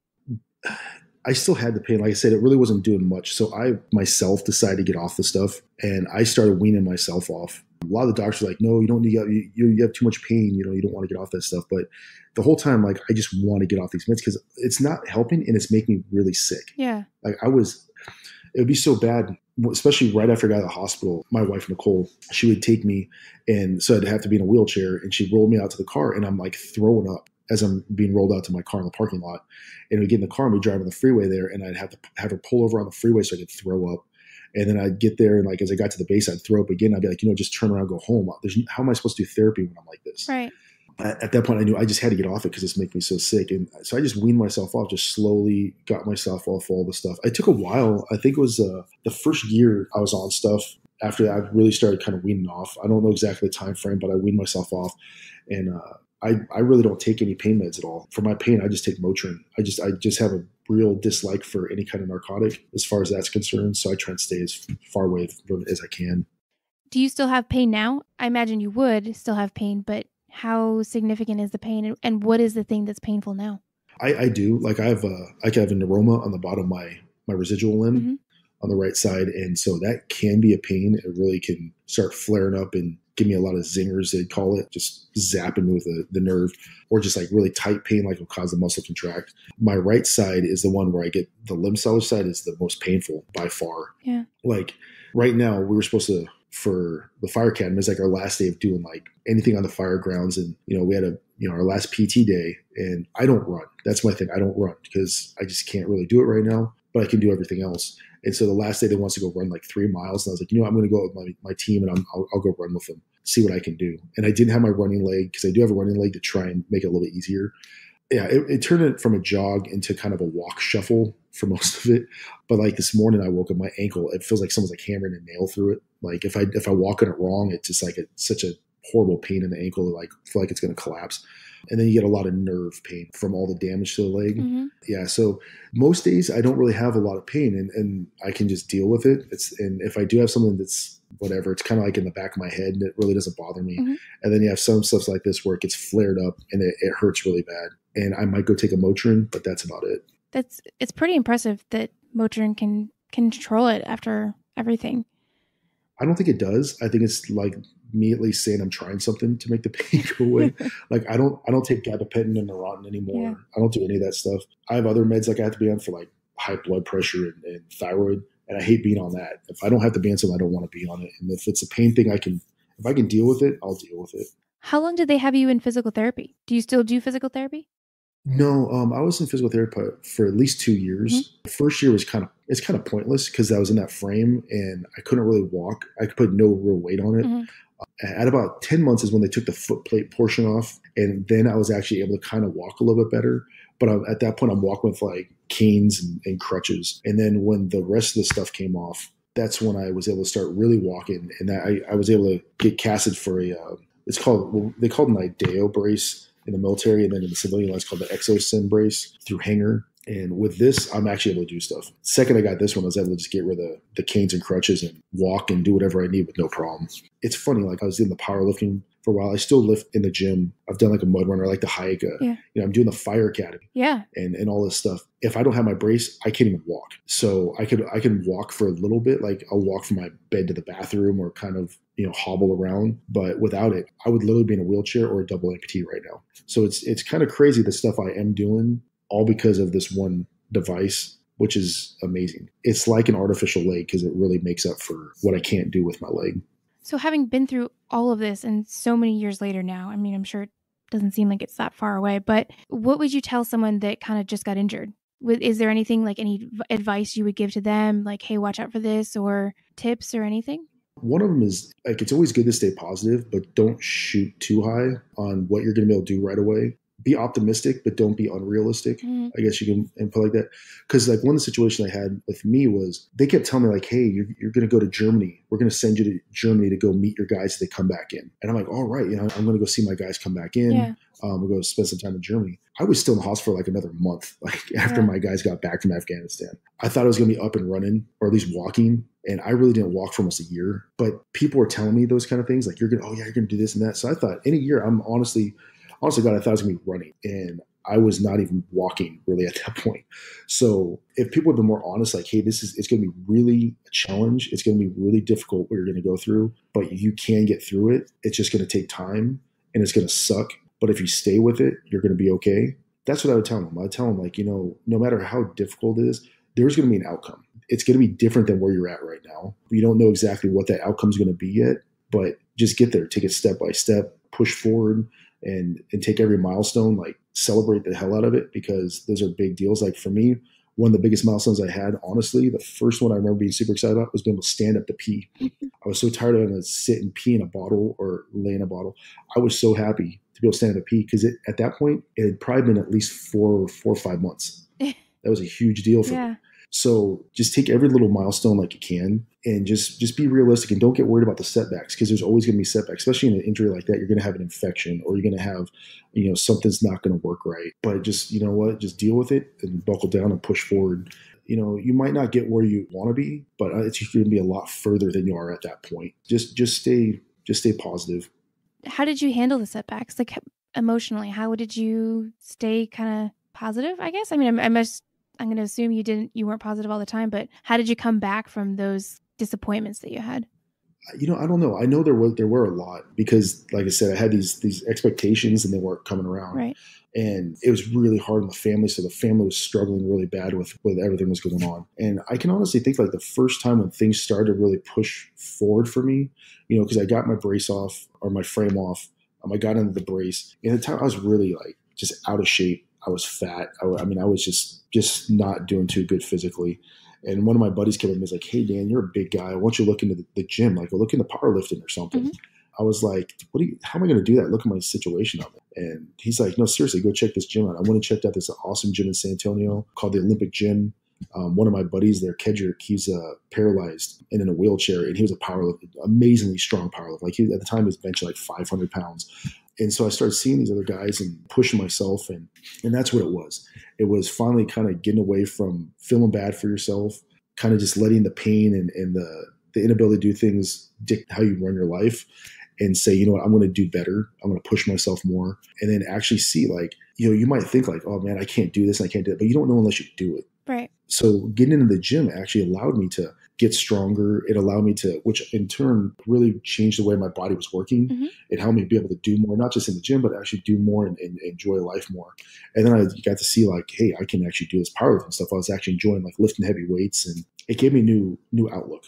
I still had the pain. Like I said, it really wasn't doing much. So I myself decided to get off the stuff and I started weaning myself off. A lot of the doctors were like, no, you don't need, you, you have too much pain. You know, you don't want to get off that stuff. But the whole time, like, I just want to get off these meds because it's not helping and it's making me really sick. Yeah. Like I was, it would be so bad. Especially right after I got out of the hospital, my wife, Nicole, she would take me. And so I'd have to be in a wheelchair, and she rolled me out to the car, and I'm like throwing up as I'm being rolled out to my car in the parking lot. And we get in the car and we drive on the freeway there, and I'd have to have her pull over on the freeway so I could throw up. And then I'd get there, and like, as I got to the base, I'd throw up again. I'd be like, you know, just turn around, go home. There's, how am I supposed to do therapy when I'm like this? Right. At that point, I knew I just had to get off it because it's making me so sick. And so I just weaned myself off, just slowly got myself off all the stuff. It took a while. I think it was uh, the first year I was on stuff. After that, I really started kind of weaning off. I don't know exactly the time frame, but I weaned myself off. And uh, I, I really don't take any pain meds at all. For my pain, I just take Motrin. I just, I just have a real dislike for any kind of narcotic as far as that's concerned. So I try and stay as far away from it as I can. Do you still have pain now? I imagine you would still have pain, but how significant is the pain, and what is the thing that's painful now? I, I do. Like I have a, I have a neuroma on the bottom of my, my residual limb mm-hmm. on the right side. And so that can be a pain. It really can start flaring up and give me a lot of zingers, they'd call it, just zapping me with the, the nerve, or just like really tight pain, like will cause the muscle to contract. My right side is the one where I get the limb salvage side is the most painful by far. Yeah. Like right now we were supposed to, for the fire academy, it's like our last day of doing like anything on the fire grounds. And, you know, we had a, you know, our last P T day, and I don't run. That's my thing. I don't run because I just can't really do it right now, but I can do everything else. And so the last day they wants to go run like three miles. And I was like, you know, I'm going to go out with my, my team, and I'm, I'll, I'll go run with them, see what I can do. And I didn't have my running leg because I do have a running leg to try and make it a little bit easier. Yeah, it, it turned it from a jog into kind of a walk shuffle for most of it. But like this morning I woke up, my ankle, it feels like someone's like hammering a nail through it. Like if I, if I walk on it wrong, it's just like a, such a horrible pain in the ankle, like feel like it's going to collapse. And then you get a lot of nerve pain from all the damage to the leg. Mm-hmm. Yeah. So most days I don't really have a lot of pain, and, and I can just deal with it. It's, and if I do have something that's whatever, it's kind of like in the back of my head and it really doesn't bother me. Mm-hmm. And then you have some stuff like this where it gets flared up and it, it hurts really bad. And I might go take a Motrin, but that's about it. That's, it's pretty impressive that Motrin can control it after everything. I don't think it does. I think it's like me at least saying I'm trying something to make the pain go away. Like I don't, I don't take gabapentin and Neurontin anymore. Yeah. I don't do any of that stuff. I have other meds like I have to be on for like high blood pressure and, and thyroid. And I hate being on that. If I don't have to be on something, I don't want to be on it. And if it's a pain thing, I can, if I can deal with it, I'll deal with it. How long did they have you in physical therapy? Do you still do physical therapy? No, um, I was in physical therapy for at least two years. Mm-hmm. The first year was kind of, it's kind of pointless because I was in that frame and I couldn't really walk. I could put no real weight on it. Mm-hmm. At about ten months is when they took the foot plate portion off. And then I was actually able to kind of walk a little bit better. But I'm, at that point, I'm walking with like canes and, and crutches. And then when the rest of the stuff came off, that's when I was able to start really walking. And I, I was able to get casted for a, uh, it's called, well, they called an I D E O brace in the military. And then in the civilian line, it's called the Exosim brace through Hanger. And with this, I'm actually able to do stuff. Second, I got this one, I was able to just get rid of the canes and crutches and walk and do whatever I need with no problem. It's funny, like I was in the powerlifting for a while. I still lift in the gym. I've done like a mud runner, like the hike. Uh, yeah. You know, I'm doing the fire academy. Yeah. And and all this stuff. If I don't have my brace, I can't even walk. So I could I can walk for a little bit. Like I'll walk from my bed to the bathroom or kind of, you know, hobble around. But without it, I would literally be in a wheelchair or a double amputee right now. So it's it's kind of crazy the stuff I am doing, all because of this one device, which is amazing. It's like an artificial leg because it really makes up for what I can't do with my leg. So having been through all of this and so many years later now, I mean, I'm sure it doesn't seem like it's that far away, but what would you tell someone that kind of just got injured? Is there anything like any advice you would give to them? Like, hey, watch out for this, or tips or anything? One of them is like, it's always good to stay positive, but don't shoot too high on what you're going to be able to do right away. Be optimistic, but don't be unrealistic. Mm-hmm. I guess you can put like that. Because like one of the situations I had with me was they kept telling me like, hey, you're, you're going to go to Germany. We're going to send you to Germany to go meet your guys. They come back in. And I'm like, all right, you know, I'm going to go see my guys come back in. Yeah. Um, we'll go spend some time in Germany. I was still in the hospital like another month, like after yeah. my guys got back from Afghanistan. I thought I was going to be up and running or at least walking. And I really didn't walk for almost a year, but people were telling me those kind of things. Like you're going to, oh yeah, you're going to do this and that. So I thought in a year, I'm honestly, Honestly, God, I thought I was going to be running, and I was not even walking really at that point. So if people had been more honest, like, hey, this is, it's going to be really a challenge. It's going to be really difficult what you're going to go through, but you can get through it. It's just going to take time and it's going to suck. But if you stay with it, you're going to be okay. That's what I would tell them. I would tell them like, you know, no matter how difficult it is, there's going to be an outcome. It's going to be different than where you're at right now. You don't know exactly what that outcome is going to be yet, but just get there, take it step by step, push forward. And, and take every milestone, like celebrate the hell out of it, because those are big deals. Like for me, one of the biggest milestones I had, honestly, the first one I remember being super excited about was being able to stand up to pee. I was so tired of having to sit and pee in a bottle or lay in a bottle. I was so happy to be able to stand up to pee because at that point, it had probably been at least four, four or five months. That was a huge deal for yeah. me. So just take every little milestone like you can and just, just be realistic and don't get worried about the setbacks, because there's always going to be setbacks, especially in an injury like that. You're going to have an infection or you're going to have, you know, something's not going to work right. But just, you know what, just deal with it and buckle down and push forward. You know, you might not get where you want to be, but it's going to be a lot further than you are at that point. Just, just stay, just stay positive. How did you handle the setbacks? Like emotionally, how did you stay kind of positive, I guess? I mean, I must... I'm going to assume you didn't, you weren't positive all the time, but how did you come back from those disappointments that you had? You know, I don't know. I know there were, there were a lot because like I said, I had these, these expectations and they weren't coming around. Right. And it was really hard on the family. So the family was struggling really bad with, with everything was going on. And I can honestly think like the first time when things started to really push forward for me, you know, cause I got my brace off or my frame off. Um, I got into the brace, and at the time I was really like just out of shape. I was fat. I, I mean, I was just, just not doing too good physically. And one of my buddies came up and was like, hey, Dan, you're a big guy. Why don't you look into the, the gym? Like, look into powerlifting or something. Mm-hmm. I was like, what do you, how am I going to do that? Look at my situation up. And he's like, no, seriously, go check this gym out. I went and checked out this awesome gym in San Antonio called the Olympic Gym. Um, one of my buddies there, Kedrick, he's uh, paralyzed and in a wheelchair, and he was a powerlifter, amazingly strong powerlifter. Like, he, at the time, his bench like five hundred pounds. And so I started seeing these other guys and pushing myself, and and that's what it was. It was finally kind of getting away from feeling bad for yourself, kind of just letting the pain and, and the, the inability to do things dictate how you run your life, and say, you know what, I'm going to do better. I'm going to push myself more. And then actually see, like, you know, you might think like, oh man, I can't do this and I can't do that, but you don't know unless you do it. Right. So getting into the gym actually allowed me to get stronger. It allowed me to, which in turn really changed the way my body was working. Mm-hmm. It helped me be able to do more, not just in the gym, but actually do more and, and enjoy life more. And then I got to see like, hey, I can actually do this powerlifting stuff. I was actually enjoying like lifting heavy weights, and it gave me new, new outlook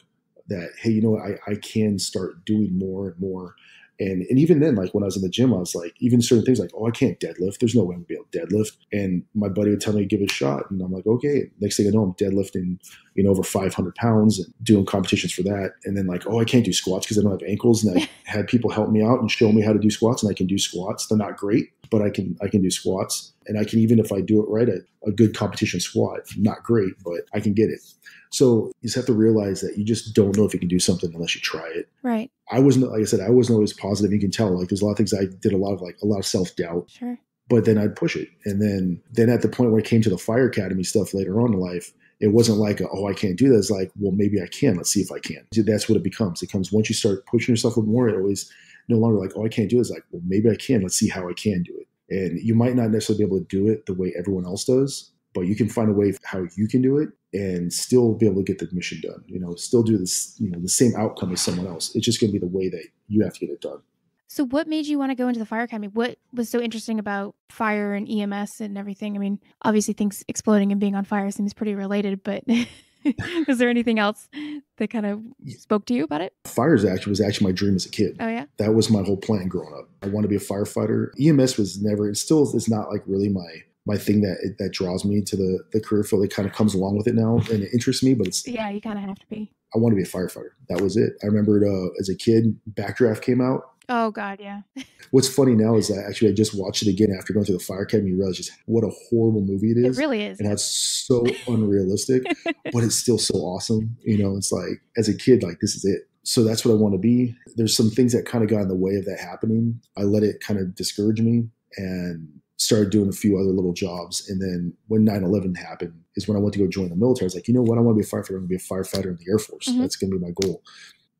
that, hey, you know what, I, I can start doing more and more. And and even then, like when I was in the gym, I was like, even certain things like, oh, I can't deadlift. There's no way I'm going to be able to deadlift. And my buddy would tell me to give it a shot. And I'm like, okay. Next thing I know, I'm deadlifting, you know, over five hundred pounds and doing competitions for that. And then like, oh, I can't do squats because I don't have ankles. And I had people help me out and show me how to do squats, and I can do squats. They're not great, but I can I can do squats. And I can, even if I do it right, a, a good competition squat, not great, but I can get it. So you just have to realize that you just don't know if you can do something unless you try it. Right. I wasn't, like I said, I wasn't always positive. You can tell, like, there's a lot of things I did a lot of, like a lot of self-doubt, sure. But then I'd push it. And then, then at the point where it came to the fire academy stuff later on in life, it wasn't like, a, oh, I can't do that. It's like, well, maybe I can. Let's see if I can. That's what it becomes. It comes once you start pushing yourself a little more, it always no longer like, oh, I can't do this. It's like, well, maybe I can. Let's see how I can do it. And you might not necessarily be able to do it the way everyone else does, but you can find a way how you can do it and still be able to get the mission done, you know, still do this, you know, the same outcome as someone else. It's just going to be the way that you have to get it done. So what made you want to go into the fire academy? What was so interesting about fire and E M S and everything? I mean, obviously things exploding and being on fire seems pretty related, but was there anything else that kind of spoke to you about it? Fires actually was actually my dream as a kid. Oh yeah. That was my whole plan growing up. I wanted to be a firefighter. E M S was never, it still is not like really my, my thing that, that draws me to the, the career field. It kind of comes along with it now and it interests me, but it's, yeah, you kind of have to be, I want to be a firefighter. That was it. I remembered uh, as a kid, Backdraft came out. Oh God. Yeah. What's funny now is that actually I just watched it again after going through the fire academy and realized just what a horrible movie it is. It really is. And that's so unrealistic, but it's still so awesome. You know, it's like as a kid, like this is it. So that's what I want to be. There's some things that kind of got in the way of that happening. I let it kind of discourage me and started doing a few other little jobs. And then when nine eleven happened is when I went to go join the military. I was like, you know what? I want to be a firefighter. I'm going to be a firefighter in the Air Force. Mm-hmm. That's going to be my goal.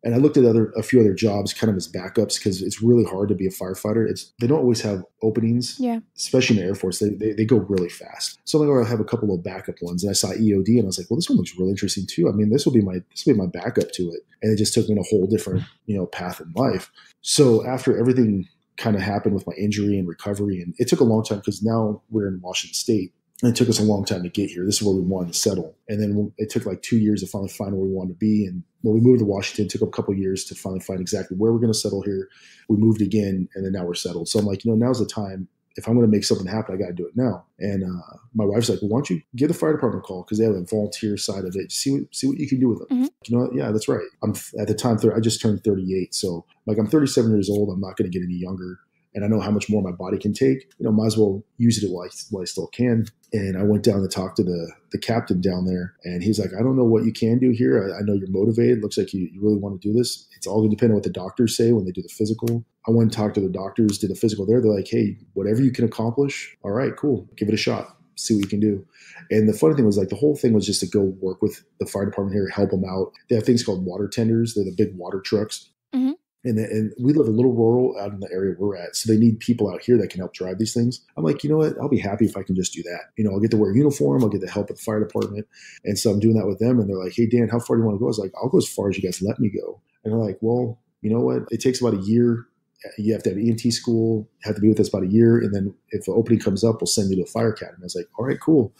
And I looked at other a few other jobs kind of as backups because it's really hard to be a firefighter. It's They don't always have openings, yeah. Especially in the Air Force. They, they they go really fast. So I'm like, I have a couple of backup ones. And I saw E O D and I was like, well, this one looks really interesting too. I mean, this will be my this will be my backup to it. And it just took me in a whole different you know path in life. So after everything kind of happened with my injury and recovery, and it took a long time because now we're in Washington State. And it took us a long time to get here. This is where we wanted to settle. And then it took like two years to finally find where we wanted to be. And when we moved to Washington, it took a couple of years to finally find exactly where we're going to settle here. We moved again, and then now we're settled. So I'm like, you know, now's the time. If I'm going to make something happen, I got to do it now. And uh, my wife's like, well, why don't you give the fire department a call? Because they have a volunteer side of it. See what see what you can do with them. Mm-hmm. You know what? Yeah, that's right. I'm at the time, I just turned thirty-eight. So like I'm thirty-seven years old. I'm not going to get any younger. And I know how much more my body can take. You know, might as well use it while I, while I still can. And I went down to talk to the, the captain down there. And he's like, I don't know what you can do here. I, I know you're motivated. Looks like you, you really want to do this. It's all going to depend on what the doctors say when they do the physical. I went and talked to the doctors, did the physical there. They're like, hey, whatever you can accomplish. All right, cool. Give it a shot. See what you can do. And the funny thing was like the whole thing was just to go work with the fire department here, help them out. They have things called water tenders. They're the big water trucks. Mm-hmm. And, the, and we live a little rural out in the area we're at. So they need people out here that can help drive these things. I'm like, you know what? I'll be happy if I can just do that. You know, I'll get to wear a uniform. I'll get the help at the fire department. And so I'm doing that with them. And they're like, hey, Dan, how far do you want to go? I was like, I'll go as far as you guys let me go. And they're like, well, you know what? It takes about a year. You have to have E M T school, have to be with us about a year. And then if an opening comes up, we'll send you to a fire academy. I was like, all right, cool.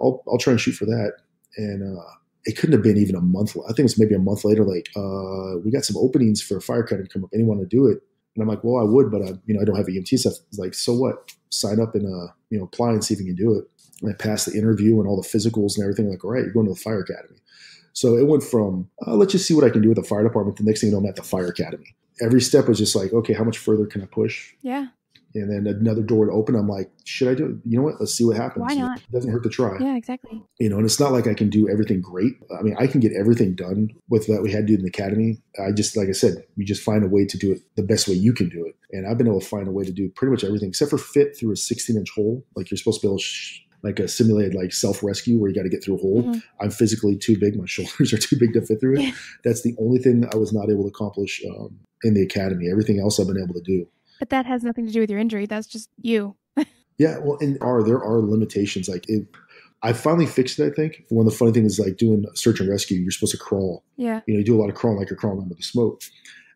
I'll, I'll try and shoot for that. And, uh, it couldn't have been even a month. I think it was maybe a month later, like, uh, we got some openings for a fire academy come up. Anyone to do it? And I'm like, well, I would, but I, you know, I don't have E M T stuff. It's like, so what? Sign up and, uh, you know, apply and see if you can do it. And I passed the interview and all the physicals and everything. I'm like, all right, you're going to the fire academy. So it went from, uh, let's just see what I can do with the fire department. The next thing you know, I'm at the fire academy. Every step was just like, okay, how much further can I push? Yeah. And then another door would open. I'm like, should I do it? You know what? Let's see what happens. Why not? It doesn't hurt to try. Yeah, exactly. You know, and it's not like I can do everything great. I mean, I can get everything done with that we had to do in the academy. I just, like I said, you just find a way to do it the best way you can do it. And I've been able to find a way to do pretty much everything except for fit through a sixteen inch hole. Like you're supposed to be able to sh- like a simulated like self-rescue where you got to get through a hole. Mm-hmm. I'm physically too big. My shoulders are too big to fit through it. Yeah. That's the only thing I was not able to accomplish um, in the academy. Everything else I've been able to do. But that has nothing to do with your injury. That's just you. Yeah. Well, and are, there are limitations. Like it, I finally fixed it, I think. One of the funny things is like doing search and rescue, you're supposed to crawl. Yeah. You know, you do a lot of crawling, like you're crawling under the smoke.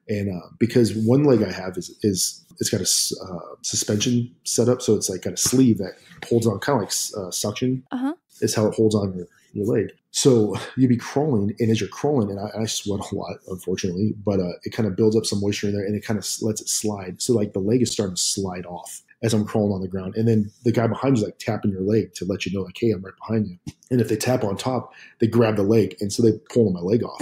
And uh, because one leg I have is, is it's got a uh, suspension set up. So it's like got a sleeve that holds on, kind of like uh, suction uh-huh. is how it holds on your, your leg. So you'd be crawling, and as you're crawling, and I, I sweat a lot, unfortunately, but uh, it kind of builds up some moisture in there, and it kind of lets it slide. So like the leg is starting to slide off as I'm crawling on the ground. And then the guy behind you is like tapping your leg to let you know, like, hey, I'm right behind you. And if they tap on top, they grab the leg. And so they pull my leg off.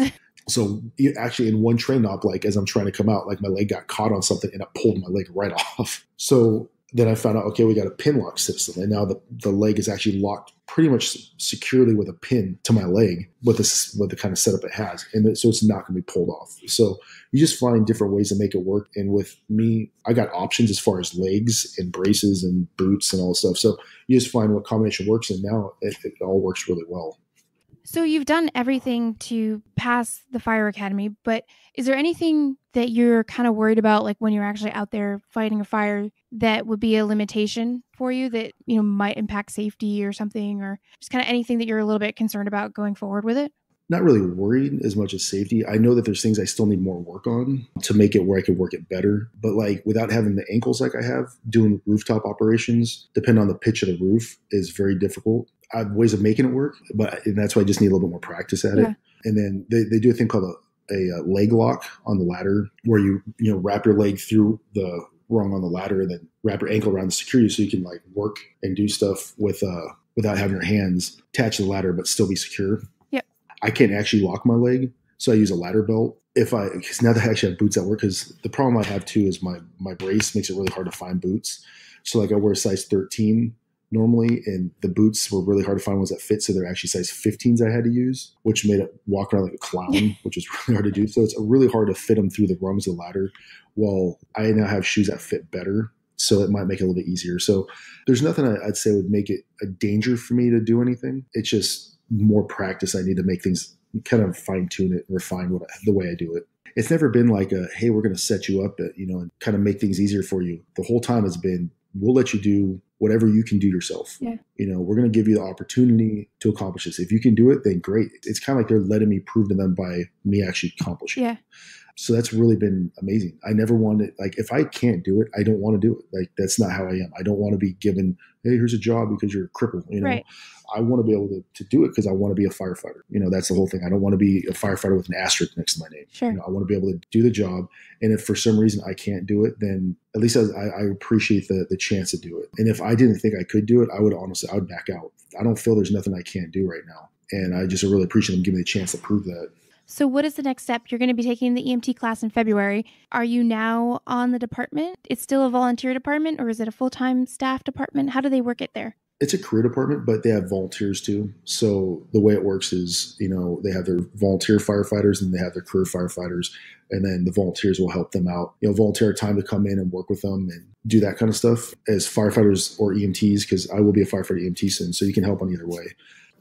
So you actually in one train op, like as I'm trying to come out, like my leg got caught on something and it pulled my leg right off. So then I found out, okay, we got a pin lock system. And now the, the leg is actually locked pretty much securely with a pin to my leg with, this, with the kind of setup it has. And so it's not going to be pulled off. So you just find different ways to make it work. And with me, I got options as far as legs and braces and boots and all this stuff. So you just find what combination works. And now it, it all works really well. So you've done everything to pass the fire academy, but is there anything that you're kind of worried about, like when you're actually out there fighting a fire, that would be a limitation for you that, you know, might impact safety or something, or just kind of anything that you're a little bit concerned about going forward with it? Not really worried as much as safety. I know that there's things I still need more work on to make it where I can work it better. But like without having the ankles like I have, doing rooftop operations, depending on the pitch of the roof, is very difficult. I have ways of making it work, but and that's why I just need a little bit more practice at yeah. it. And then they, they do a thing called a, a leg lock on the ladder where you, you know, wrap your leg through the rung on the ladder and then wrap your ankle around the security so you can like work and do stuff with uh, without having your hands attached to the ladder, but still be secure. Yep. I can't actually lock my leg. So I use a ladder belt. If I, because now that I actually have boots that work, because the problem I have too is my, my brace makes it really hard to find boots. So like I wear a size thirteen normally, and the boots were really hard to find ones that fit, so they're actually size fifteens I had to use, which made it walk around like a clown, which is really hard to do. So it's really hard to fit them through the rungs of the ladder. Well, I now have shoes that fit better, so it might make it a little bit easier. So there's nothing I'd say would make it a danger for me to do anything. It's just more practice I need to make things, kind of fine-tune it and refine what I, the way I do it. It's never been like a, hey, we're going to set you up at, you know, and kind of make things easier for you. The whole time has been, we'll let you do whatever you can do yourself. Yeah. You know, we're going to give you the opportunity to accomplish this. If you can do it, then great. It's kind of like they're letting me prove to them by me actually accomplishing yeah. it. So that's really been amazing. I never wanted, like, if I can't do it, I don't want to do it. Like, that's not how I am. I don't want to be given, hey, here's a job because you're a cripple. You know, right. I want to be able to, to do it because I want to be a firefighter. You know, that's the whole thing. I don't want to be a firefighter with an asterisk next to my name. Sure. You know, I want to be able to do the job. And if for some reason I can't do it, then at least I, I appreciate the the chance to do it. And if I didn't think I could do it, I would honestly, I would back out. I don't feel there's nothing I can't do right now. And I just really appreciate them giving me the chance to prove that. So what is the next step? You're going to be taking the E M T class in February. Are you now on the department? It's still a volunteer department, or is it a full-time staff department? How do they work it there? It's a career department, but they have volunteers too. So the way it works is, you know, they have their volunteer firefighters and they have their career firefighters, and then the volunteers will help them out. You know, volunteer time to come in and work with them and do that kind of stuff as firefighters or E M Ts, because I will be a firefighter E M T soon, so you can help on either way.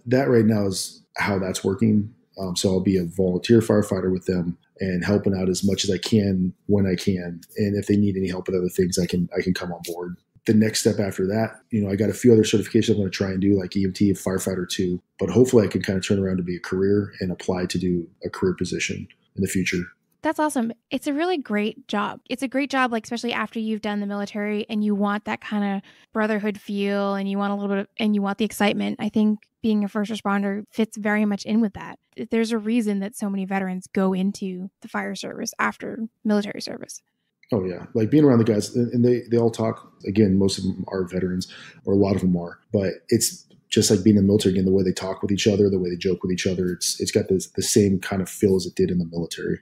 That right now is how that's working. Um, so I'll be a volunteer firefighter with them and helping out as much as I can when I can. And if they need any help with other things, I can I can come on board. The next step after that, you know, I got a few other certifications I'm going to try and do, like E M T and firefighter too. But hopefully I can kind of turn around to be a career and apply to do a career position in the future. That's awesome. It's a really great job. It's a great job, like especially after you've done the military and you want that kind of brotherhood feel and you want a little bit of, and you want the excitement. I think being a first responder fits very much in with that. There's a reason that so many veterans go into the fire service after military service. Oh yeah. Like being around the guys, and they, they all talk, again, most of them are veterans, or a lot of them are, but it's just like being in the military again, the way they talk with each other, the way they joke with each other. It's, it's got this, the same kind of feel as it did in the military.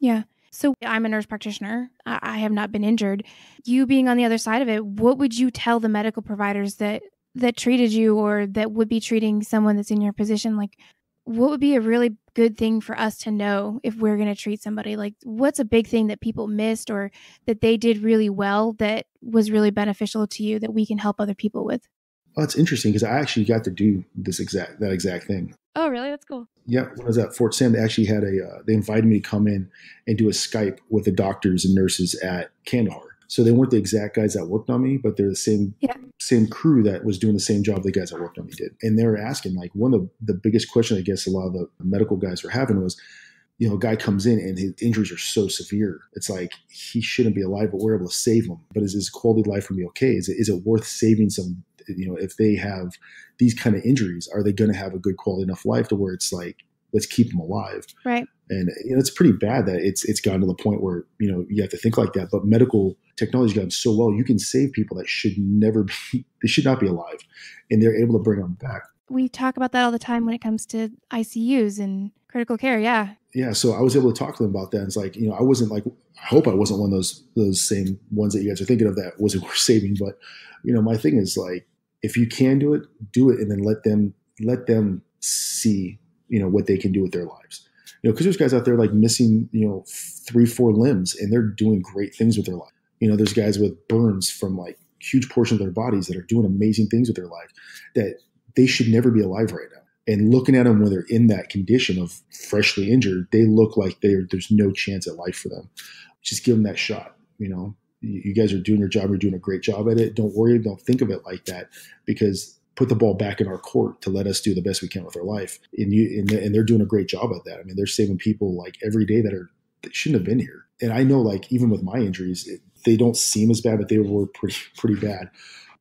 Yeah. So I'm a nurse practitioner. I have not been injured. You being on the other side of it, what would you tell the medical providers that that treated you or that would be treating someone that's in your position? Like, what would be a really good thing for us to know if we're going to treat somebody? Like, what's a big thing that people missed or that they did really well that was really beneficial to you that we can help other people with? Oh, it's interesting because I actually got to do this exact that exact thing. Oh, really? That's cool. Yeah. When I was at Fort Sam, they actually had a, uh, they invited me to come in and do a Skype with the doctors and nurses at Kandahar. So they weren't the exact guys that worked on me, but they're the same yeah. same crew that was doing the same job the guys that worked on me did. And they were asking, like, one of the, the biggest question I guess a lot of the medical guys were having was, you know, a guy comes in and his injuries are so severe. It's like, he shouldn't be alive, but we're able to save him. But is his quality of life going to be okay? Is it, is it worth saving some? You know, if they have these kind of injuries, are they going to have a good quality enough life to where it's like, let's keep them alive? Right. And you know, it's pretty bad that it's it's gotten to the point where, you know, you have to think like that. But medical technology has gotten so well, you can save people that should never be, they should not be alive. And they're able to bring them back. We talk about that all the time when it comes to I C Us and critical care. Yeah. Yeah. So I was able to talk to them about that. It's like, you know, I wasn't like, I hope I wasn't one of those, those same ones that you guys are thinking of that wasn't worth saving. But, you know, my thing is like, if you can do it, do it, and then let them let them see, you know, what they can do with their lives. You know, because there's guys out there like missing, you know, three, four limbs, and they're doing great things with their life. You know, there's guys with burns from like huge portions of their bodies that are doing amazing things with their life that they should never be alive right now. And looking at them when they're in that condition of freshly injured, they look like they're there's no chance at life for them. Just give them that shot, you know. You guys are doing your job. You're doing a great job at it. Don't worry. Don't think of it like that, because put the ball back in our court to let us do the best we can with our life. And you and they're doing a great job at that. I mean, they're saving people like every day that are that shouldn't have been here. And I know, like, even with my injuries, it, they don't seem as bad, but they were pretty pretty bad.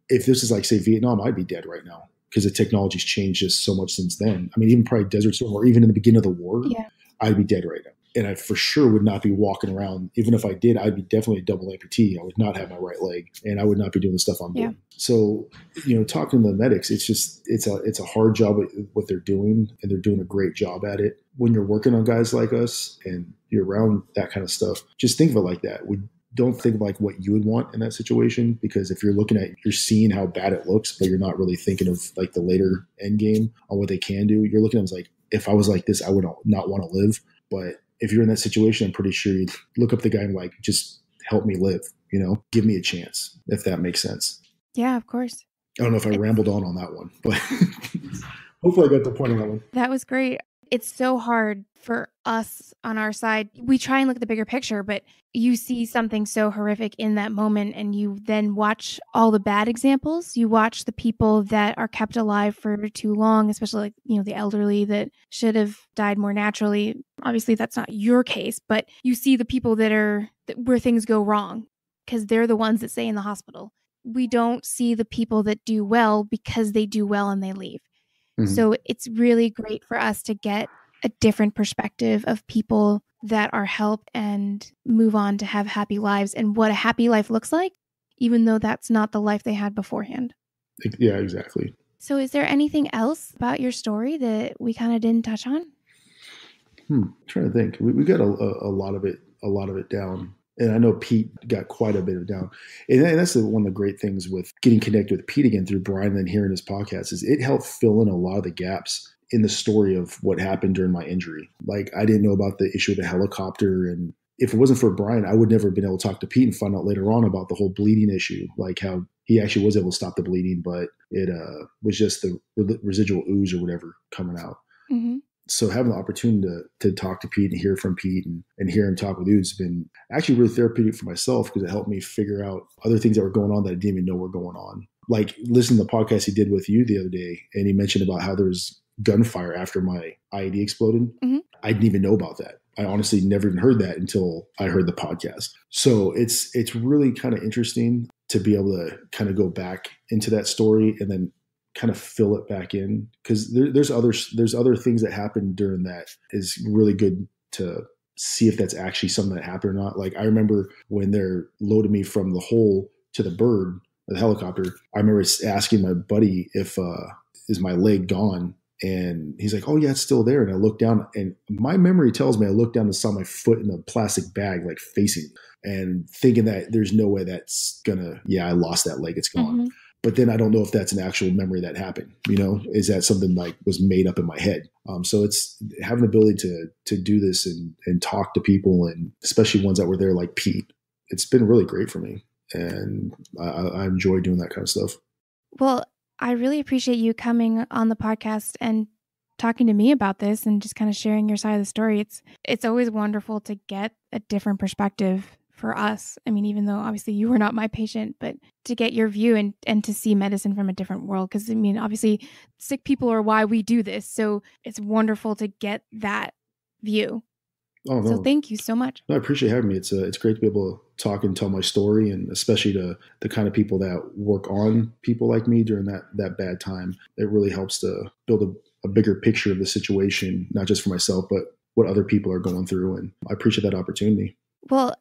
If this is like, say, Vietnam, I'd be dead right now because the technology's changed just so much since then. I mean, even probably Desert Storm or even in the beginning of the war, yeah. I'd be dead right now. And I for sure would not be walking around. Even if I did, I'd be definitely a double amputee. I would not have my right leg, and I would not be doing the stuff I'm yeah. doing. So, you know, talking to the medics, it's just it's a it's a hard job at what they're doing, and they're doing a great job at it. When you're working on guys like us, and you're around that kind of stuff, just think of it like that. We don't think of like what you would want in that situation, because if you're looking at you're seeing how bad it looks, but you're not really thinking of like the later end game on what they can do. You're looking at them like, if I was like this, I would not want to live, but if you're in that situation, I'm pretty sure you'd look up the guy and like, just help me live, you know, give me a chance, if that makes sense. Yeah, of course. I don't know if I it's, rambled on on that one, but hopefully I got the point on that one. That was great. It's so hard for us on our side. We try and look at the bigger picture, but you see something so horrific in that moment, and you then watch all the bad examples. You watch the people that are kept alive for too long, especially like, you know, the elderly that should have died more naturally. Obviously, that's not your case, but you see the people that are where things go wrong because they're the ones that stay in the hospital. We don't see the people that do well because they do well and they leave. Mm-hmm. So it's really great for us to get a different perspective of people that are helped and move on to have happy lives and what a happy life looks like, even though that's not the life they had beforehand. Yeah, exactly. So is there anything else about your story that we kind of didn't touch on? Hmm, I'm trying to think. We, we got a, a, a lot of it, a lot of it down. And I know Pete got quite a bit of down. And that's one of the great things with getting connected with Pete again through Brian and hearing his podcast is it helped fill in a lot of the gaps in the story of what happened during my injury. Like, I didn't know about the issue of the helicopter. And if it wasn't for Brian, I would never have been able to talk to Pete and find out later on about the whole bleeding issue, like how he actually was able to stop the bleeding, but it uh, was just the residual ooze or whatever coming out. Mm-hmm. So having the opportunity to, to talk to Pete and hear from Pete and, and hear him talk with you has been actually really therapeutic for myself, because it helped me figure out other things that were going on that I didn't even know were going on. Like listening to the podcast he did with you the other day, and he mentioned about how there was gunfire after my I E D exploded. Mm-hmm. I didn't even know about that. I honestly never even heard that until I heard the podcast. So it's it's really kind of interesting to be able to kind of go back into that story and then kind of fill it back in, because there, there's other there's other things that happen during that is really good to see if that's actually something that happened or not. Like, I remember when they're loading me from the hole to the bird, the helicopter, I remember asking my buddy if uh, is my leg gone? And he's like, oh, yeah, it's still there. And I looked down, and my memory tells me I looked down and saw my foot in a plastic bag, like facing, and thinking that there's no way that's going to, yeah, I lost that leg. It's gone. Mm-hmm. But then I don't know if that's an actual memory that happened. You know, is that something like was made up in my head? Um, so it's having the ability to to do this and and talk to people, and especially ones that were there like Pete. It's been really great for me, and I, I enjoy doing that kind of stuff. Well, I really appreciate you coming on the podcast and talking to me about this and just kind of sharing your side of the story. It's it's always wonderful to get a different perspective for us. I mean, even though obviously you were not my patient, but to get your view and, and to see medicine from a different world. Because I mean, obviously sick people are why we do this. So it's wonderful to get that view. Oh, no. So thank you so much. No, I appreciate having me. It's uh, it's great to be able to talk and tell my story, and especially to the kind of people that work on people like me during that, that bad time. It really helps to build a, a bigger picture of the situation, not just for myself, but what other people are going through. And I appreciate that opportunity. Well,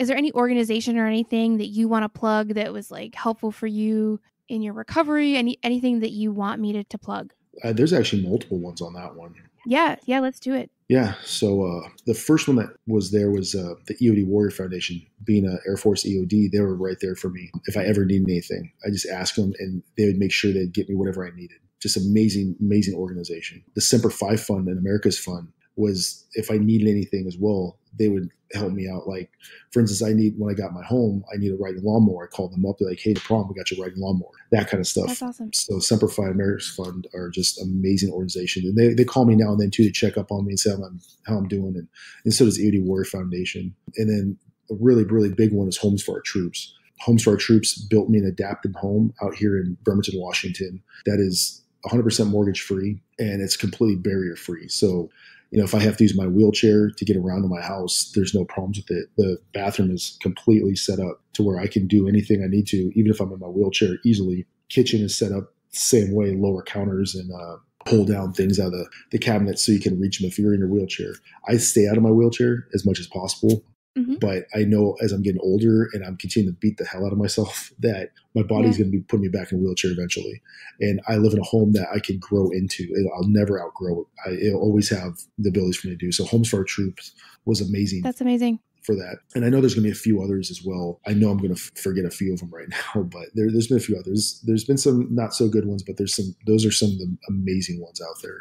is there any organization or anything that you want to plug that was like helpful for you in your recovery? Any anything that you want me to, to plug? Uh, there's actually multiple ones on that one. Yeah. Yeah. Let's do it. Yeah. So uh, the first one that was there was uh, the E O D Warrior Foundation. Being an Air Force E O D, they were right there for me. If I ever needed anything, I just asked them, and they would make sure they'd get me whatever I needed. Just amazing, amazing organization. The Semper Fi Fund and America's Fund was, if I needed anything as well, they would help me out. Like, for instance, I need, when I got my home, I need a riding lawnmower. I called them up. They're like, hey, no problem, we got your riding lawnmower, that kind of stuff. That's awesome. So Semper Fi, America's Fund are just amazing organizations. And they, they call me now and then too to check up on me and say how I'm, how I'm doing. And, and so does the E O D Warrior Foundation. And then a really, really big one is Homes for Our Troops. Homes for Our Troops built me an adapted home out here in Bremerton, Washington, that is one hundred percent mortgage free, and it's completely barrier free. So, you know, if I have to use my wheelchair to get around to my house, there's no problems with it. The bathroom is completely set up to where I can do anything I need to, even if I'm in my wheelchair, easily. Kitchen is set up the same way, lower counters and uh, pull down things out of the, the cabinet so you can reach them if you're in your wheelchair. I stay out of my wheelchair as much as possible. Mm-hmm. But I know as I'm getting older and I'm continuing to beat the hell out of myself, that my body's yeah. going to be putting me back in a wheelchair eventually. And I live in a home that I can grow into. I'll never outgrow it. I, it'll always have the abilities for me to do. So Homes for Our Troops was amazing. That's amazing. For that. And I know there's going to be a few others as well. I know I'm going to f- forget a few of them right now, but there, there's been a few others. There's been some not so good ones, but there's some, those are some of the amazing ones out there.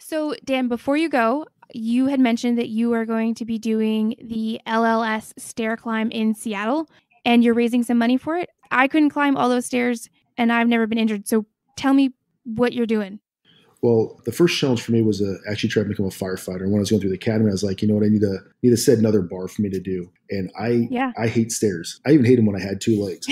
So Dan, before you go, you had mentioned that you are going to be doing the L L S stair climb in Seattle, and you're raising some money for it. I couldn't climb all those stairs, and I've never been injured. So tell me what you're doing. Well, the first challenge for me was uh, actually trying to become a firefighter. When I was going through the academy, I was like, you know what, I need to need to set another bar for me to do. And I yeah. I hate stairs. I even hate them when I had two legs.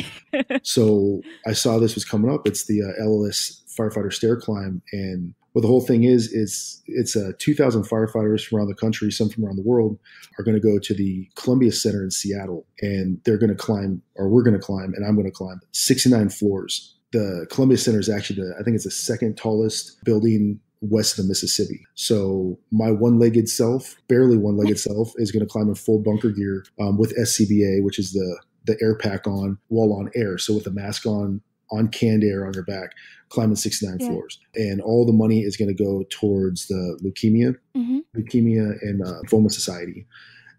So I saw this was coming up. It's the uh, L L S firefighter stair climb, and well, the whole thing is, is it's uh, two thousand firefighters from around the country, some from around the world, are going to go to the Columbia Center in Seattle, and they're going to climb, or we're going to climb, and I'm going to climb sixty-nine floors. The Columbia Center is actually, the, I think it's the second tallest building west of the Mississippi. So my one-legged self, barely one-legged self, is going to climb in full bunker gear um, with S C B A, which is the the air pack on, while on air. So with the mask on, on canned air on your back, climbing sixty-nine yeah. floors. And all the money is going to go towards the leukemia, mm-hmm. leukemia and uh, lymphoma society.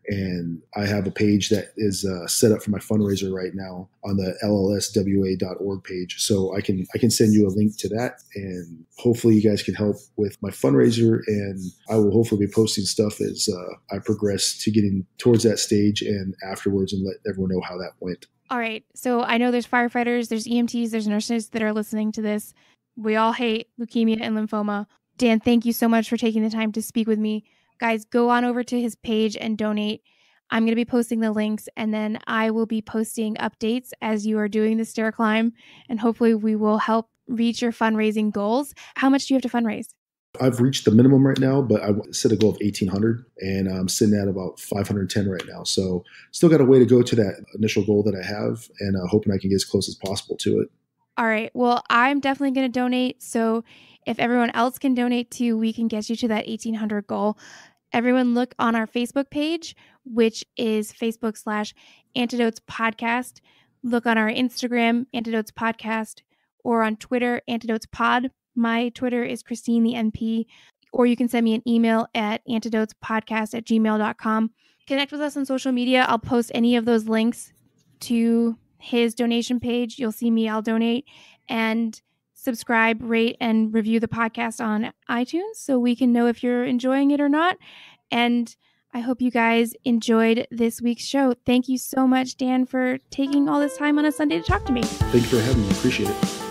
And I have a page that is uh, set up for my fundraiser right now on the L L S W A dot org page. So I can, I can send you a link to that, and hopefully you guys can help with my fundraiser. And I will hopefully be posting stuff as uh, I progress to getting towards that stage and afterwards, and let everyone know how that went. All right. So I know there's firefighters, there's E M Ts, there's nurses that are listening to this. We all hate leukemia and lymphoma. Dan, thank you so much for taking the time to speak with me. Guys, go on over to his page and donate. I'm going to be posting the links, and then I will be posting updates as you are doing the stair climb, and hopefully we will help reach your fundraising goals. How much do you have to fundraise? I've reached the minimum right now, but I set a goal of eighteen hundred, and I'm sitting at about five hundred ten right now. So still got a way to go to that initial goal that I have, and uh, hoping I can get as close as possible to it. All right. Well, I'm definitely going to donate. So if everyone else can donate too, we can get you to that eighteen hundred goal. Everyone look on our Facebook page, which is Facebook slash Antidotes Podcast. Look on our Instagram, Antidotes Podcast, or on Twitter, Antidotes Pod. My Twitter is Christine, the N P, or you can send me an email at antidotespodcast at gmail dot com. Connect with us on social media. I'll post any of those links to his donation page. You'll see me. I'll donate. And subscribe, rate, and review the podcast on iTunes so we can know if you're enjoying it or not. And I hope you guys enjoyed this week's show. Thank you so much, Dan, for taking all this time on a Sunday to talk to me. Thank you for having me. Appreciate it.